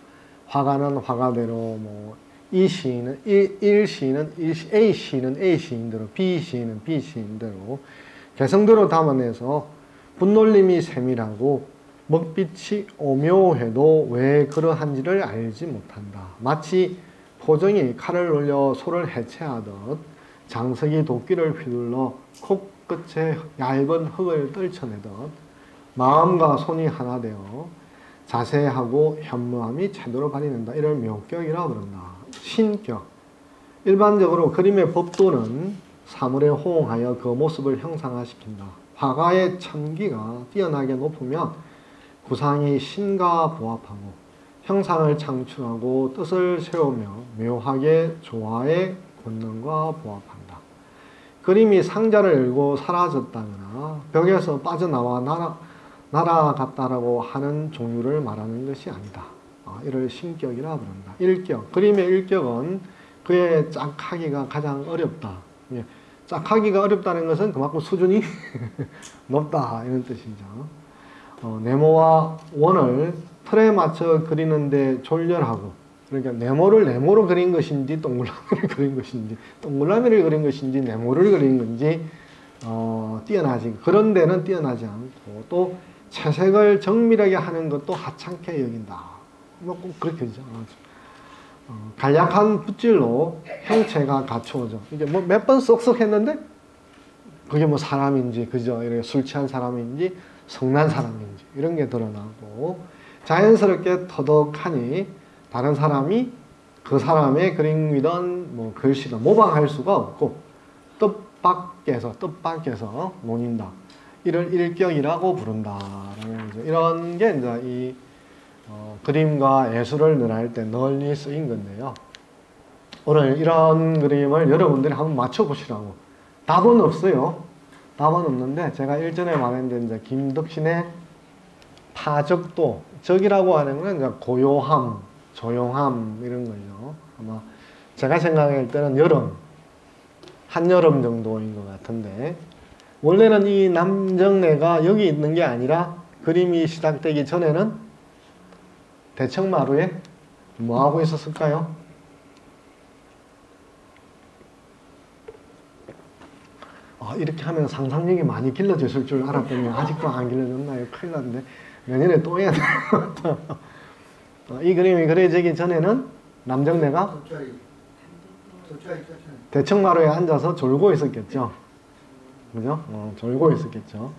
화가는 화가대로, 뭐, 이 시인은 A 시인은 A 시인대로, B 시인은 B 시인대로, 개성대로 담아내서 분놀림이 세밀하고 먹빛이 오묘해도 왜 그러한지를 알지 못한다. 마치 포정이 칼을 올려 소를 해체하듯 장석이 도끼를 휘둘러 코끝에 얇은 흙을 떨쳐내듯 마음과 손이 하나 되어 자세하고 현무함이 제대로 발휘된다. 이를 묘격이라고 부른다. 신격. 일반적으로 그림의 법도는 사물에 호응하여 그 모습을 형상화시킨다. 화가의 천기가 뛰어나게 높으면 구상이 신과 부합하고 형상을 창출하고 뜻을 세우며 묘하게 조화의 본능과 부합한다. 그림이 상자를 열고 사라졌다거나 벽에서 빠져나와 날아갔다라고 하는 종류를 말하는 것이 아니다. 이를 신격이라 부른다. 일격. 그림의 일격은 그의 짝하기가 가장 어렵다. 짝하기가 어렵다는 것은 그만큼 수준이 높다 이런 뜻이죠. 네모와 원을 틀에 맞춰 그리는데 졸렬하고, 그러니까 네모를 네모로 그린 것인지 동글라미를 그린 것인지 네모를 그린 건지 뛰어나지, 그런 데는 뛰어나지 않고, 또 채색을 정밀하게 하는 것도 하찮게 여긴다. 뭐 꼭 그렇게 되죠. 간략한 붓질로 형체가 갖추어져. 이게 뭐 몇 번 쏙쏙 했는데 그게 뭐 사람인지, 그죠? 이렇게 술 취한 사람인지 성난 사람인지 이런 게 드러나고, 자연스럽게 터득하니 다른 사람이 그 사람의 그림이든 뭐 글씨든 모방할 수가 없고 뜻밖에서 논인다. 이를 일격이라고 부른다. 이런 게 이제 이 그림과 예술을 논할 때 널리 쓰인 건데요. 오늘 이런 그림을 여러분들이 한번 맞춰보시라고. 답은 없어요. 답은 없는데 제가 일전에 말했는데 이제 김덕신의 파적도, 적이라고 하는 건 이제 고요함, 조용함 이런 거죠. 아마 제가 생각할 때는 여름, 한여름 정도인 것 같은데, 원래는 이 남정네가 여기 있는 게 아니라 그림이 시작되기 전에는 대청마루에 뭐 하고 있었을까요? 이렇게 하면 상상력이 많이 길러졌을 줄 알았더니 아직도 안 길러졌나요? 큰일 났는데 내년에 또 해야 되겠다. 이 그림이 그려지기 전에는 남정네가 대청마루에 앉아서 졸고 있었겠죠. 그죠? 졸고 있었겠죠.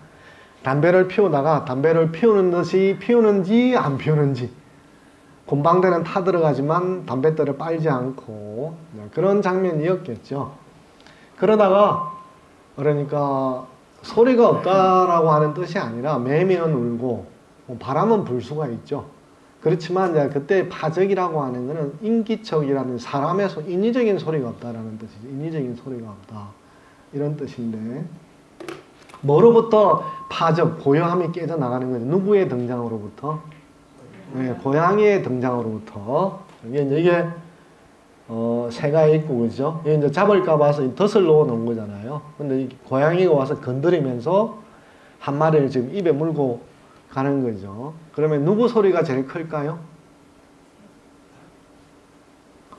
담배를 피우다가 담배를 피우는 듯이 피우는지 안 피우는지 곰방대는 타들어가지만 담뱃대를 빨지 않고 그런 장면이었겠죠. 그러다가 그러니까 소리가 없다라고 하는 뜻이 아니라 매미는 울고 바람은 불 수가 있죠. 그렇지만 그때 파적이라고 하는 것은 인기척이라는 사람에서 인위적인 소리가 없다라는 뜻이죠. 인위적인 소리가 없다 이런 뜻인데 뭐로부터 파적, 고요함이 깨져나가는 거죠. 누구의 등장으로부터? 네, 고양이의 등장으로부터. 이게 새가 있고 그죠? 이게 이제 잡을까 봐서 덫을 놓아 놓은 거잖아요. 근데 이 고양이가 와서 건드리면서 한 마리를 지금 입에 물고 가는 거죠. 그러면 누구 소리가 제일 클까요?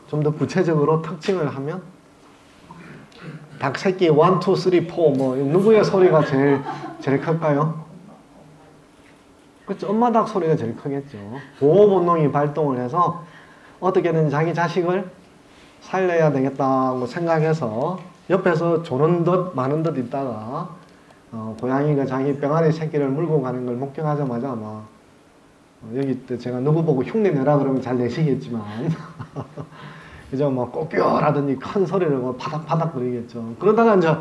좀 더 구체적으로 특징을 하면 닭 새끼 1, 2, 3, 4 뭐 누구의 소리가 제일 클까요? 그렇죠. 엄마 닭 소리가 제일 크겠죠. 보호 본능이 발동을 해서 어떻게든 자기 자식을 살려야 되겠다고 생각해서 옆에서 조는 듯 마는 듯 있다가 고양이가 자기 병아리 새끼를 물고 가는 걸 목격하자마자 아마 여기 때 제가 누구 보고 흉내 내라 그러면 잘 내시겠지만 그죠? 막 꼬뼈라든지 큰 소리를 막 바닥바닥 거리겠죠. 그러다가 이제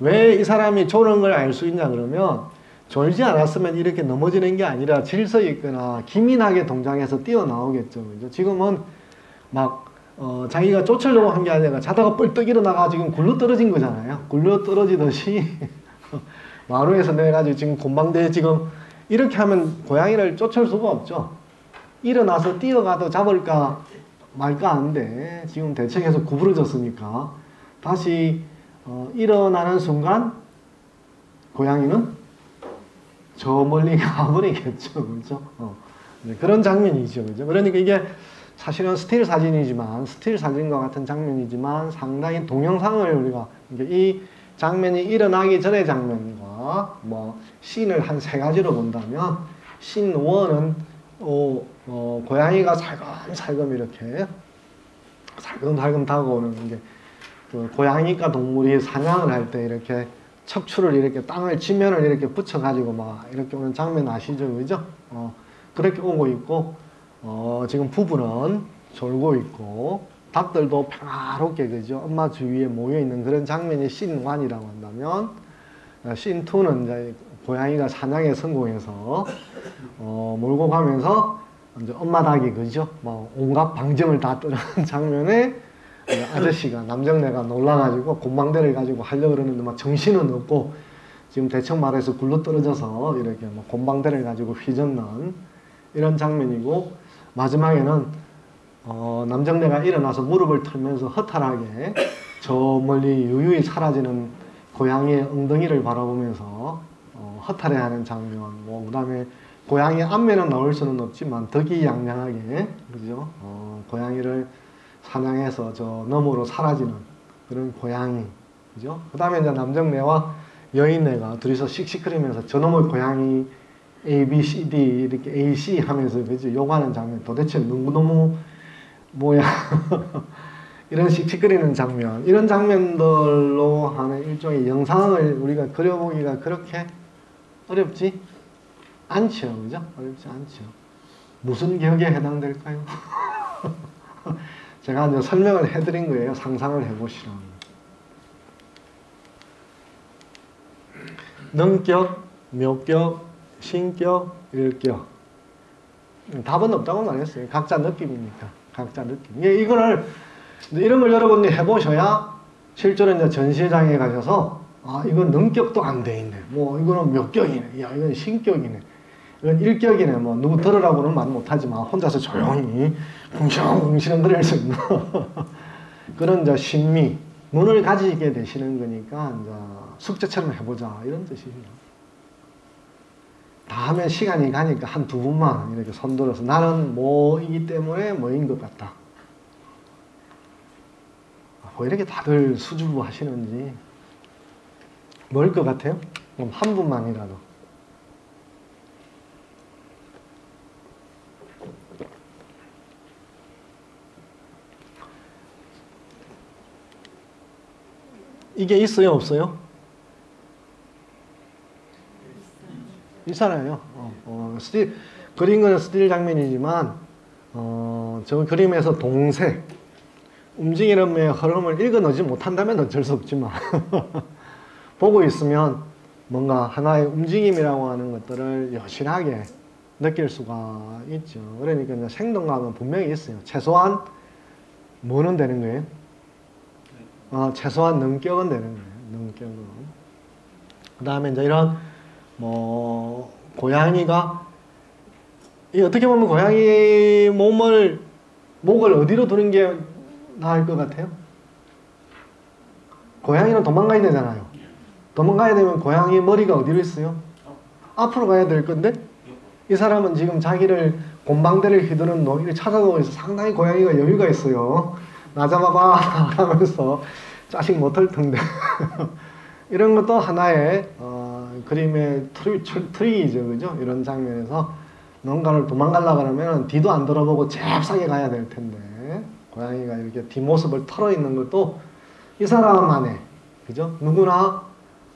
왜 이 사람이 조는 걸 알 수 있냐 그러면 졸지 않았으면 이렇게 넘어지는 게 아니라 질서 있거나 기민하게 동작해서 뛰어나오겠죠. 그죠? 지금은 막 자기가 쫓으려고 한 게 아니라 자다가 뻘떡 일어나가 지금 굴러 떨어진 거잖아요. 굴러 떨어지듯이 마루에서 내려가지고 지금 곰방대에 지금 이렇게 하면 고양이를 쫓을 수가 없죠. 일어나서 뛰어가도 잡을까 말까 하는데 지금 대책에서 구부러졌으니까 다시 일어나는 순간 고양이는 저 멀리 가버리겠죠. 그렇죠? 네, 그런 장면이죠. 그렇죠? 그러니까 이게 사실은 스틸 사진이지만 스틸 사진과 같은 장면이지만 상당히 동영상을 우리가 이 장면이 일어나기 전의 장면과 뭐 씬을 한 세 가지로 본다면 씬 1은 고양이가 살금살금 이렇게 살금살금 다가오는 게 그 고양이과 동물이 사냥을 할 때 이렇게 척추를 이렇게 땅을 지면을 이렇게 붙여가지고 막 이렇게 오는 장면 아시죠? 그죠? 그렇게 오고 있고 지금 부부는 졸고 있고 닭들도 평화롭게 그죠? 엄마 주위에 모여있는 그런 장면이 씬 1이라고 한다면 씬 2는 이제 고양이가 사냥에 성공해서 몰고 가면서 이제 엄마 닭이 그죠? 막 온갖 방정을 다 뜨는 장면에 아저씨가 남정네가 놀라가지고 곰방대를 가지고 하려고 그러는데 막 정신은 없고 지금 대청마루에서 굴러 떨어져서 이렇게 막 곰방대를 가지고 휘젓는 이런 장면이고 마지막에는 남정네가 일어나서 무릎을 틀면서 허탈하게 저 멀리 유유히 사라지는 고양이의 엉덩이를 바라보면서 허탈해하는 장면, 뭐 그다음에 고양이 앞면은 나올 수는 없지만 덕이양양하게 그죠? 고양이를 사냥해서 저 너머로 사라지는 그런 고양이, 그죠? 그 다음에 이제 남정네와 여인네가 둘이서 씩씩거리면서 저놈의 고양이 A, B, C, D 이렇게 A, C 하면서 그죠? 요구하는 장면, 도대체 누구놈의 뭐야? 이런 씩씩거리는 장면, 이런 장면들로 하는 일종의 영상을 우리가 그려보기가 그렇게 어렵지 않죠, 그죠? 어렵지 않죠. 무슨 격에 해당될까요? 제가 이제 설명을 해드린 거예요. 상상을 해보시라고. 능격, 묘격, 신격, 일격. 답은 없다고는 안 했어요. 각자 느낌이니까. 각자 느낌. 예, 이거를, 이런 걸 여러분들이 해보셔야 실제로 이제 전시회장에 가셔서, 아, 이건 능격도 안 돼 있네. 뭐, 이거는 묘격이네. 야, 이건 신격이네. 이건 일격이네. 뭐, 누구 들으라고는 말 못하지만, 혼자서 조용히, 궁시렁궁시렁 그럴 수 있는 그런 이제 심미, 눈을 가지게 되시는 거니까, 이제 숙제처럼 해보자. 이런 뜻이에요. 다 하면 시간이 가니까 한두 분만 이렇게 손들어서, 나는 뭐이기 때문에 뭐인 것 같다. 뭐 이렇게 다들 수줍어 하시는지, 뭐일 것 같아요? 그럼 한 분만이라도. 이게 있어요, 없어요? 있잖아요. 그린 건 스틸 장면이지만 저 그림에서 동색, 움직이는 매의 흐름을 읽어내지 못한다면 어쩔 수 없지만 보고 있으면 뭔가 하나의 움직임이라고 하는 것들을 여실하게 느낄 수가 있죠. 그러니까 생동감은 분명히 있어요. 최소한 뭐는 되는 거예요? 최소한 능격은 되는 거예요. 능격은. 그 다음에 이제 이런 고양이가 이 어떻게 보면 고양이 목을 어디로 두는 게 나을 것 같아요? 고양이는 도망가야 되잖아요. 도망가야 되면 고양이 머리가 어디로 있어요? 앞으로 가야 될 건데 이 사람은 지금 자기를 곰방대를 휘두르는 노인을 찾아가고 있어서 상당히 고양이가 여유가 있어요. 나 잡아봐 하면서 짜식 못할 텐데 이런 것도 하나의 그림의 트릭이죠, 그죠? 이런 장면에서 뭔가를 도망가려고 하면 뒤도 안 돌아보고 잽싸게 가야 될 텐데 고양이가 이렇게 뒷모습을 털어있는 것도 이 사람만의, 그죠? 누구나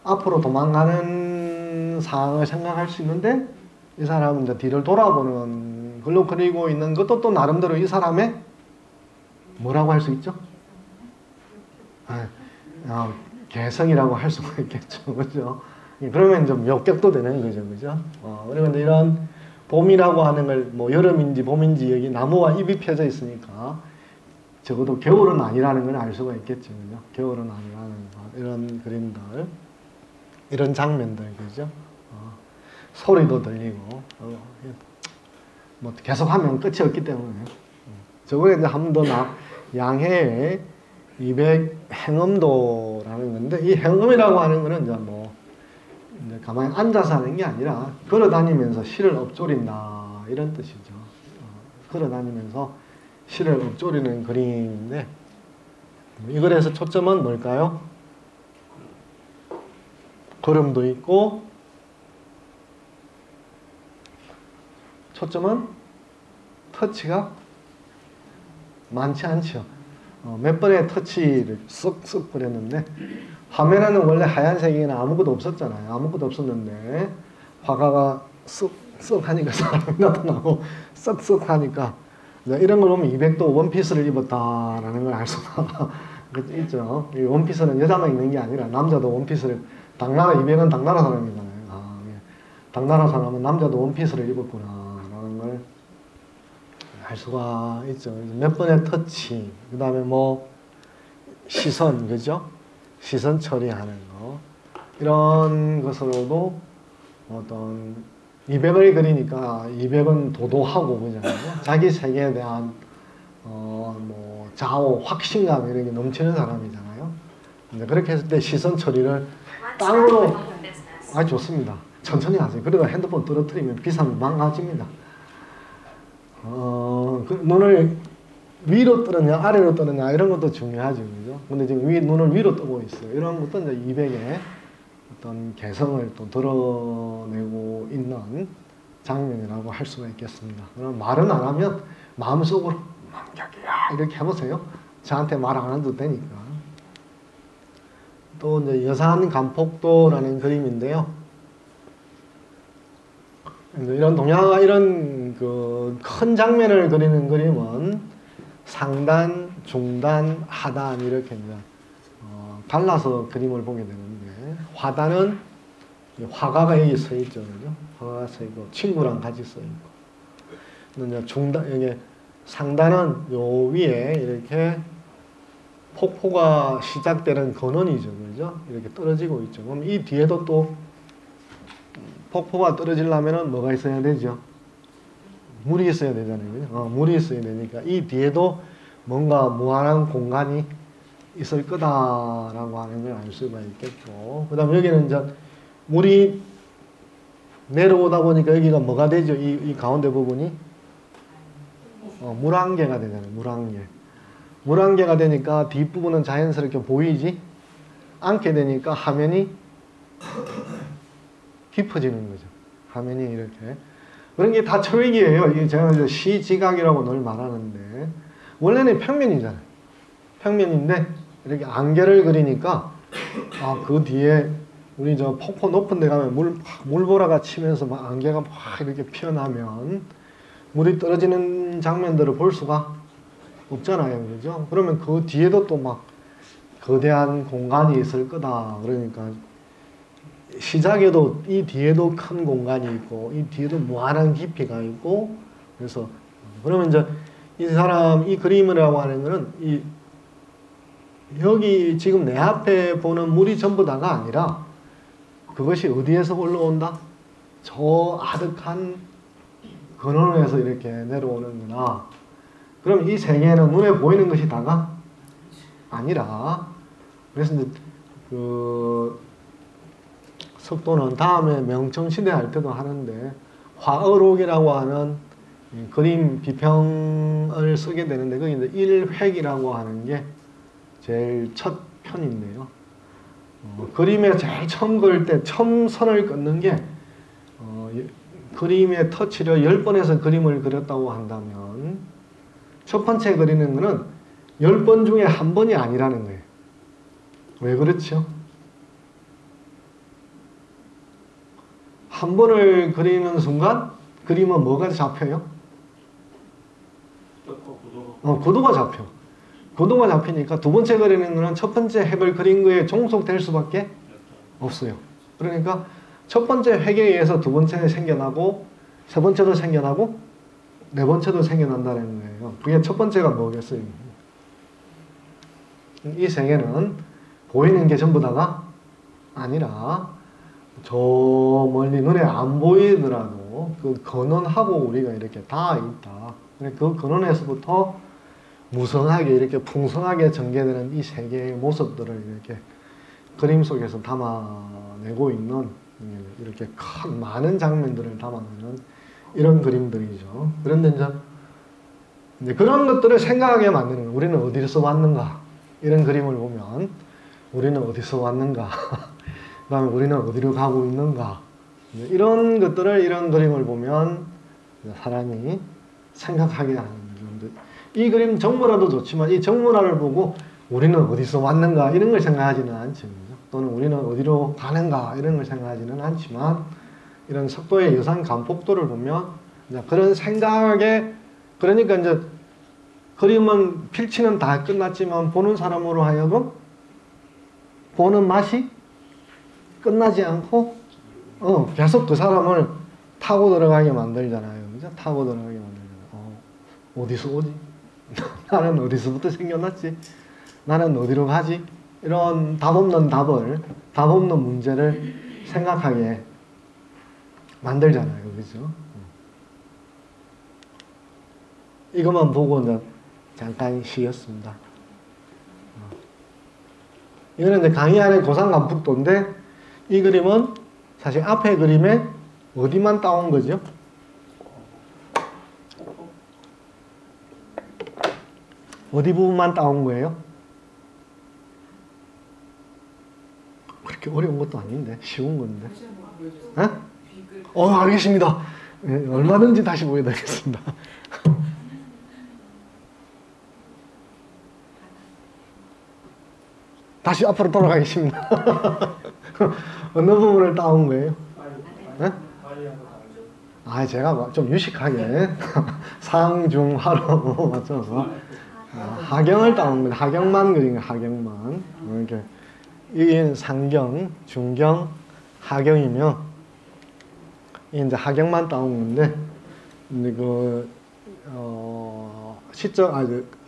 앞으로 도망가는 상황을 생각할 수 있는데 이 사람은 이제 뒤를 돌아보는 걸로 그리고 있는 것도 또 나름대로 이 사람의 뭐라고 할 수 있죠? 개성이라고 할 수가 있겠죠, 그죠? 그러면 좀 역격도 되는 거죠, 그죠? 그런데 이런 봄이라고 하는 걸 뭐 여름인지 봄인지 여기 나무와 잎이 펴져 있으니까 적어도 겨울은 아니라는 걸 알 수가 있겠죠, 그죠? 겨울은 아니라는 거, 이런 그림들, 이런 장면들, 그죠? 소리도 들리고 뭐 계속하면 끝이 없기 때문에 저번에 한 번 더 양해의 200행음도라는 건데 이 행음이라고 하는 거는 이제 이제 가만히 앉아서 하는 게 아니라 걸어다니면서 시를 엎조린다 이런 뜻이죠. 걸어다니면서 시를 엎조리는 그림인데 이 글에서 초점은 뭘까요? 걸음도 있고 초점은 터치가 많지 않죠. 몇 번의 터치를 쓱쓱 버렸는데 화면에는 원래 하얀색이나 아무것도 없었잖아요. 아무것도 없었는데 화가가 쓱쓱 하니까 사람이 나타나고 쓱쓱 하니까 이런 걸 보면 200도 원피스를 입었다라는 걸 알 수가 있죠. 이 원피스는 여자만 입는 게 아니라 남자도 원피스를 당나라 200은 당나라 사람이잖아요. 당나라 사람은 남자도 원피스를 입었구나라는 걸 알 수가 있죠. 몇 번의 터치, 그 다음에 시선, 그죠? 시선 처리하는 거 이런 것으로도 어떤 200을 그리니까 200은 도도하고 그잖아요. 자기 세계에 대한 자오, 확신감 이런 게 넘치는 사람이잖아요. 근데 그렇게 했을 때 시선 처리를 땅으로 좋습니다. 천천히 하세요. 그러다 핸드폰 떨어뜨리면 비싸면 망가집니다. 그 눈을 위로 뜨느냐 아래로 뜨느냐 이런 것도 중요하죠, 그죠? 근데 지금 눈을 위로 뜨고 있어요. 이런 것도 이제 200의 어떤 개성을 또 드러내고 있는 장면이라고 할 수가 있겠습니다. 그럼 말은 안 하면 마음속으로 만격이야 이렇게 해보세요. 저한테 말 안 해도 되니까. 또 이제 여산 간폭도라는 그림인데요. 이런 동양화 이런 큰 장면을 그리는 그림은 상단, 중단, 하단 이렇게 이제 갈라서 그림을 보게 되는데 화단은 화가가 여기 서 있죠, 그죠? 화가가 서 있고 친구랑 같이 서 있고. 근데 이제 중단 여기 상단은 요 위에 이렇게 폭포가 시작되는 근원이죠, 그죠? 이렇게 떨어지고 있죠. 그럼 이 뒤에도 또 폭포가 떨어지려면은 뭐가 있어야 되죠? 물이 있어야 되잖아요, 그죠? 물이 있어야 되니까 이 뒤에도 뭔가 무한한 공간이 있을 거다라고 하는 걸 알 수가 있겠고, 그 다음 여기는 이제 물이 내려오다 보니까 여기가 뭐가 되죠? 이 가운데 부분이 물안개가 되잖아요. 물안개가 되니까 뒷부분은 자연스럽게 보이지 않게 되니까 화면이 깊어지는 거죠. 화면이 이렇게 그런 게 다 초익이에요. 이게 제가 이제 시지각이라고 늘 말하는데 원래는 평면이잖아요. 평면인데 이렇게 안개를 그리니까 아, 그 뒤에 우리 저 폭포 높은 데 가면 물보라가 치면서 막 안개가 막 이렇게 피어나면 물이 떨어지는 장면들을 볼 수가 없잖아요. 그죠? 그러면 그 뒤에도 또 막 거대한 공간이 있을 거다. 그러니까 시작에도 이 뒤에도 큰 공간이 있고 이 뒤에도 무한한 깊이가 있고, 그래서 그러면 이제 이 사람 이 그림이라고 하는 거는 이 여기 지금 내 앞에 보는 물이 전부 다가 아니라 그것이 어디에서 올라온다? 저 아득한 근원에서 이렇게 내려오는구나. 그럼 이 생애는 눈에 보이는 것이 다가 아니라, 그래서 이제 그 석도는 다음에 명청시대 할 때도 하는데 화어록이라고 하는 그림 비평을 쓰게 되는데 거기 이제 1획이라고 하는 게 제일 첫 편인데요. 그림의 제일 처음 그릴 때 처음 선을 끊는 게 그림의 터치를 10번에서 그림을 그렸다고 한다면 첫 번째 그리는 거는 10번 중에 한 번이 아니라는 거예요. 왜 그렇죠? 한 번을 그리는 순간 그림은 뭐가 잡혀요? 고도가 잡혀. 고도가 잡히니까 두 번째 그리는 거는 첫 번째 획을 그린 거에 종속될 수밖에 없어요. 그러니까 첫 번째 획에 의해서 두 번째는 생겨나고 세 번째도 생겨나고 네 번째도 생겨난다는 거예요. 그게 첫 번째가 뭐겠어요? 이 생애는 보이는 게 전부 다가 아니라 저 멀리 눈에 안 보이더라도 그 근원하고 우리가 이렇게 다 있다. 그 근원에서부터 무성하게 이렇게 풍성하게 전개되는 이 세계의 모습들을 이렇게 그림 속에서 담아내고 있는, 이렇게 큰 많은 장면들을 담아내는 이런 그림들이죠. 그런데 이제 그런 것들을 생각하게 만드는, 우리는 어디서 왔는가, 이런 그림을 보면 우리는 어디서 왔는가 그 다음에 우리는 어디로 가고 있는가, 이런 것들을, 이런 그림을 보면 사람이 생각하게 하는 그림들. 이 그림 정물화도 좋지만 이 정물화를 보고 우리는 어디서 왔는가 이런 걸 생각하지는 않죠. 또는 우리는 어디로 가는가 이런 걸 생각하지는 않지만, 이런 석도의 유산 간폭도를 보면 그런 생각에, 그러니까 이제 그림은 필치는 다 끝났지만 보는 사람으로 하여금 보는 맛이 끝나지 않고 계속 그 사람을 타고 들어가게 만들잖아요. 그죠? 타고 들어가게 만들잖아요. 어디서 오지? 나는 어디서부터 생겨났지? 나는 어디로 가지? 이런 답 없는 문제를 생각하게 만들잖아요. 그죠? 이것만 보고 이제 잠깐 쉬었습니다. 이거는 이제 강의하는 고산간폭도인데, 이 그림은 사실 앞에 그림에 어디만 따온 거죠? 어디 부분만 따온 거예요? 그렇게 어려운 것도 아닌데, 쉬운 건데. 네? 알겠습니다. 네, 얼마든지 다시 보여드리겠습니다. 다시 앞으로 돌아가겠습니다. 어느 부분을 따온 거예요? 네? 제가 좀 유식하게 상중하로 맞춰서 하경을 따온 거예요. 하경만 그린 거예요. 하경만. 이렇게 이게 상경, 중경, 하경이며 이제 하경만 따온 건데, 근데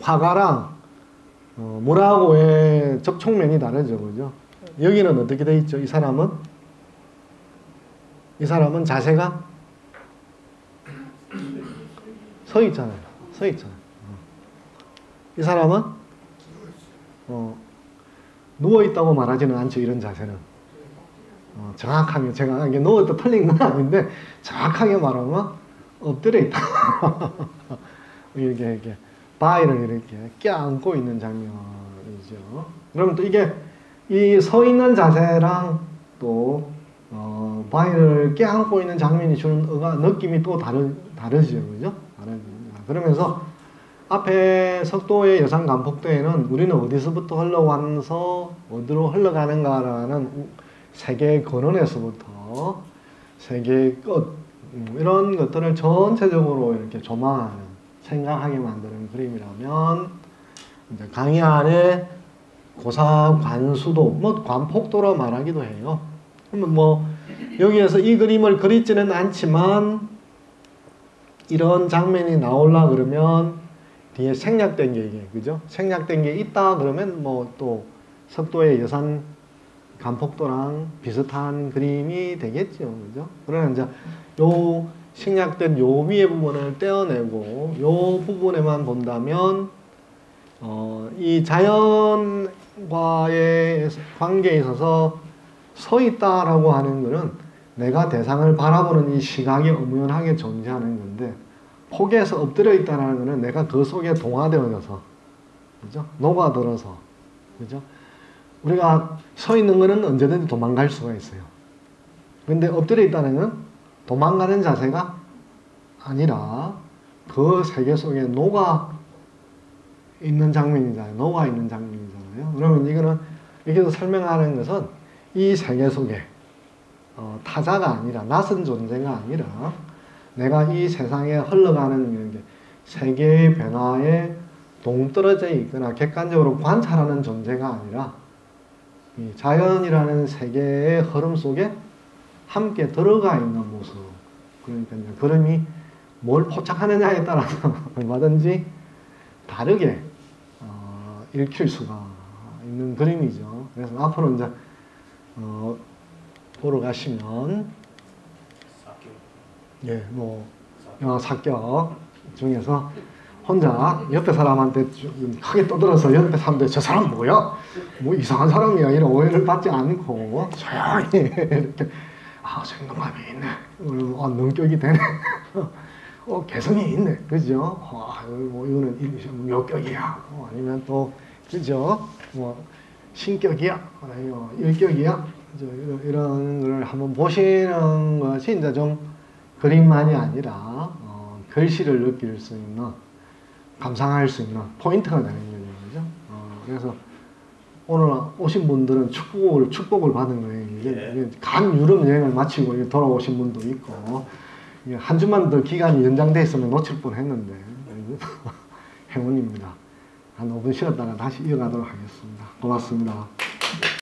화가랑 물하고의 접촉면이 다르죠, 그죠? 여기는 어떻게 돼 있죠? 이 사람은 자세가 서 있잖아요. 서 있잖아요. 이 사람은 누워있다고 말하지는 않죠. 이런 자세는 정확하게, 제가 이게 누워있다 틀린 건 아닌데 정확하게 말하면 엎드려 있다. 이렇게 바위를 이렇게 껴안고 있는 장면이죠. 그럼 또 이게 이 서 있는 자세랑 또 바위를 껴안고 있는 장면이 주는 느낌이 또 다르죠. 그죠? 그러면서 앞에 석도의 여산 간폭도에는 우리는 어디서부터 흘러와서 어디로 흘러가는가라는 세계의 근원에서부터 세계의 끝, 이런 것들을 전체적으로 이렇게 조망하는, 생각하게 만드는 그림이라면, 이제 강의 안에 고사관수도, 뭐 관폭도라 말하기도 해요. 그러면 뭐 여기에서 이 그림을 그리지는 않지만 이런 장면이 나오려 그러면 뒤에 생략된 게, 이게 그죠? 생략된 게 있다 그러면 뭐 또 석도의 여산 간폭도랑 비슷한 그림이 되겠죠, 그죠? 그러나 이제 요 생략된 요 위의 부분을 떼어내고 요 부분에만 본다면 이 자연과의 관계에 있어서 서 있다라고 하는 것은 내가 대상을 바라보는 이 시각이 엄연하게 존재하는 건데, 폭에서 엎드려 있다는 것은 내가 그 속에 동화되어져서, 그죠? 녹아들어서, 그죠? 우리가 서 있는 것은 언제든지 도망갈 수가 있어요. 근데 엎드려 있다는 것은 도망가는 자세가 아니라 그 세계 속에 녹아있는 장면이잖아요. 녹아있는 장면이잖아요. 그러면 이거는 여기서 설명하는 것은 이 세계 속에 타자가 아니라, 낯선 존재가 아니라 내가 이 세상에 흘러가는 세계의 변화에 동떨어져 있거나 객관적으로 관찰하는 존재가 아니라 이 자연이라는 세계의 흐름 속에 함께 들어가 있는 모습. 그러니까 그림이 뭘 포착하느냐에 따라서 얼마든지 다르게 읽힐 수가 있는 그림이죠. 그래서 앞으로 이제 보러 가시면, 예, 뭐 사격 중에서 혼자 옆에 사람한테 크게 떠들어서 옆에 사람들 저 사람 뭐야? 뭐 이상한 사람이야 이런 오해를 받지 않고 조용히 이렇게, 아, 생동감이 있네, 아, 능격이 되네, 개성이 있네, 그죠? 뭐 이거는 묘격이야, 아니면 또 그죠? 뭐 신격이야, 아니면 일격이야, 이런 걸 한번 보시는 것이 이제 좀 그림만이 아니라 글씨를 느낄 수 있는, 감상할 수 있는 포인트가 되는 거죠. 그래서 오늘 오신 분들은 축복을 받은 거예요. 예. 간 유럽 여행을 마치고 돌아오신 분도 있고, 한 주만 더 기간이 연장돼 있으면 놓칠 뻔했는데 행운입니다. 한 5분 쉬었다가 다시 이어가도록 하겠습니다. 고맙습니다.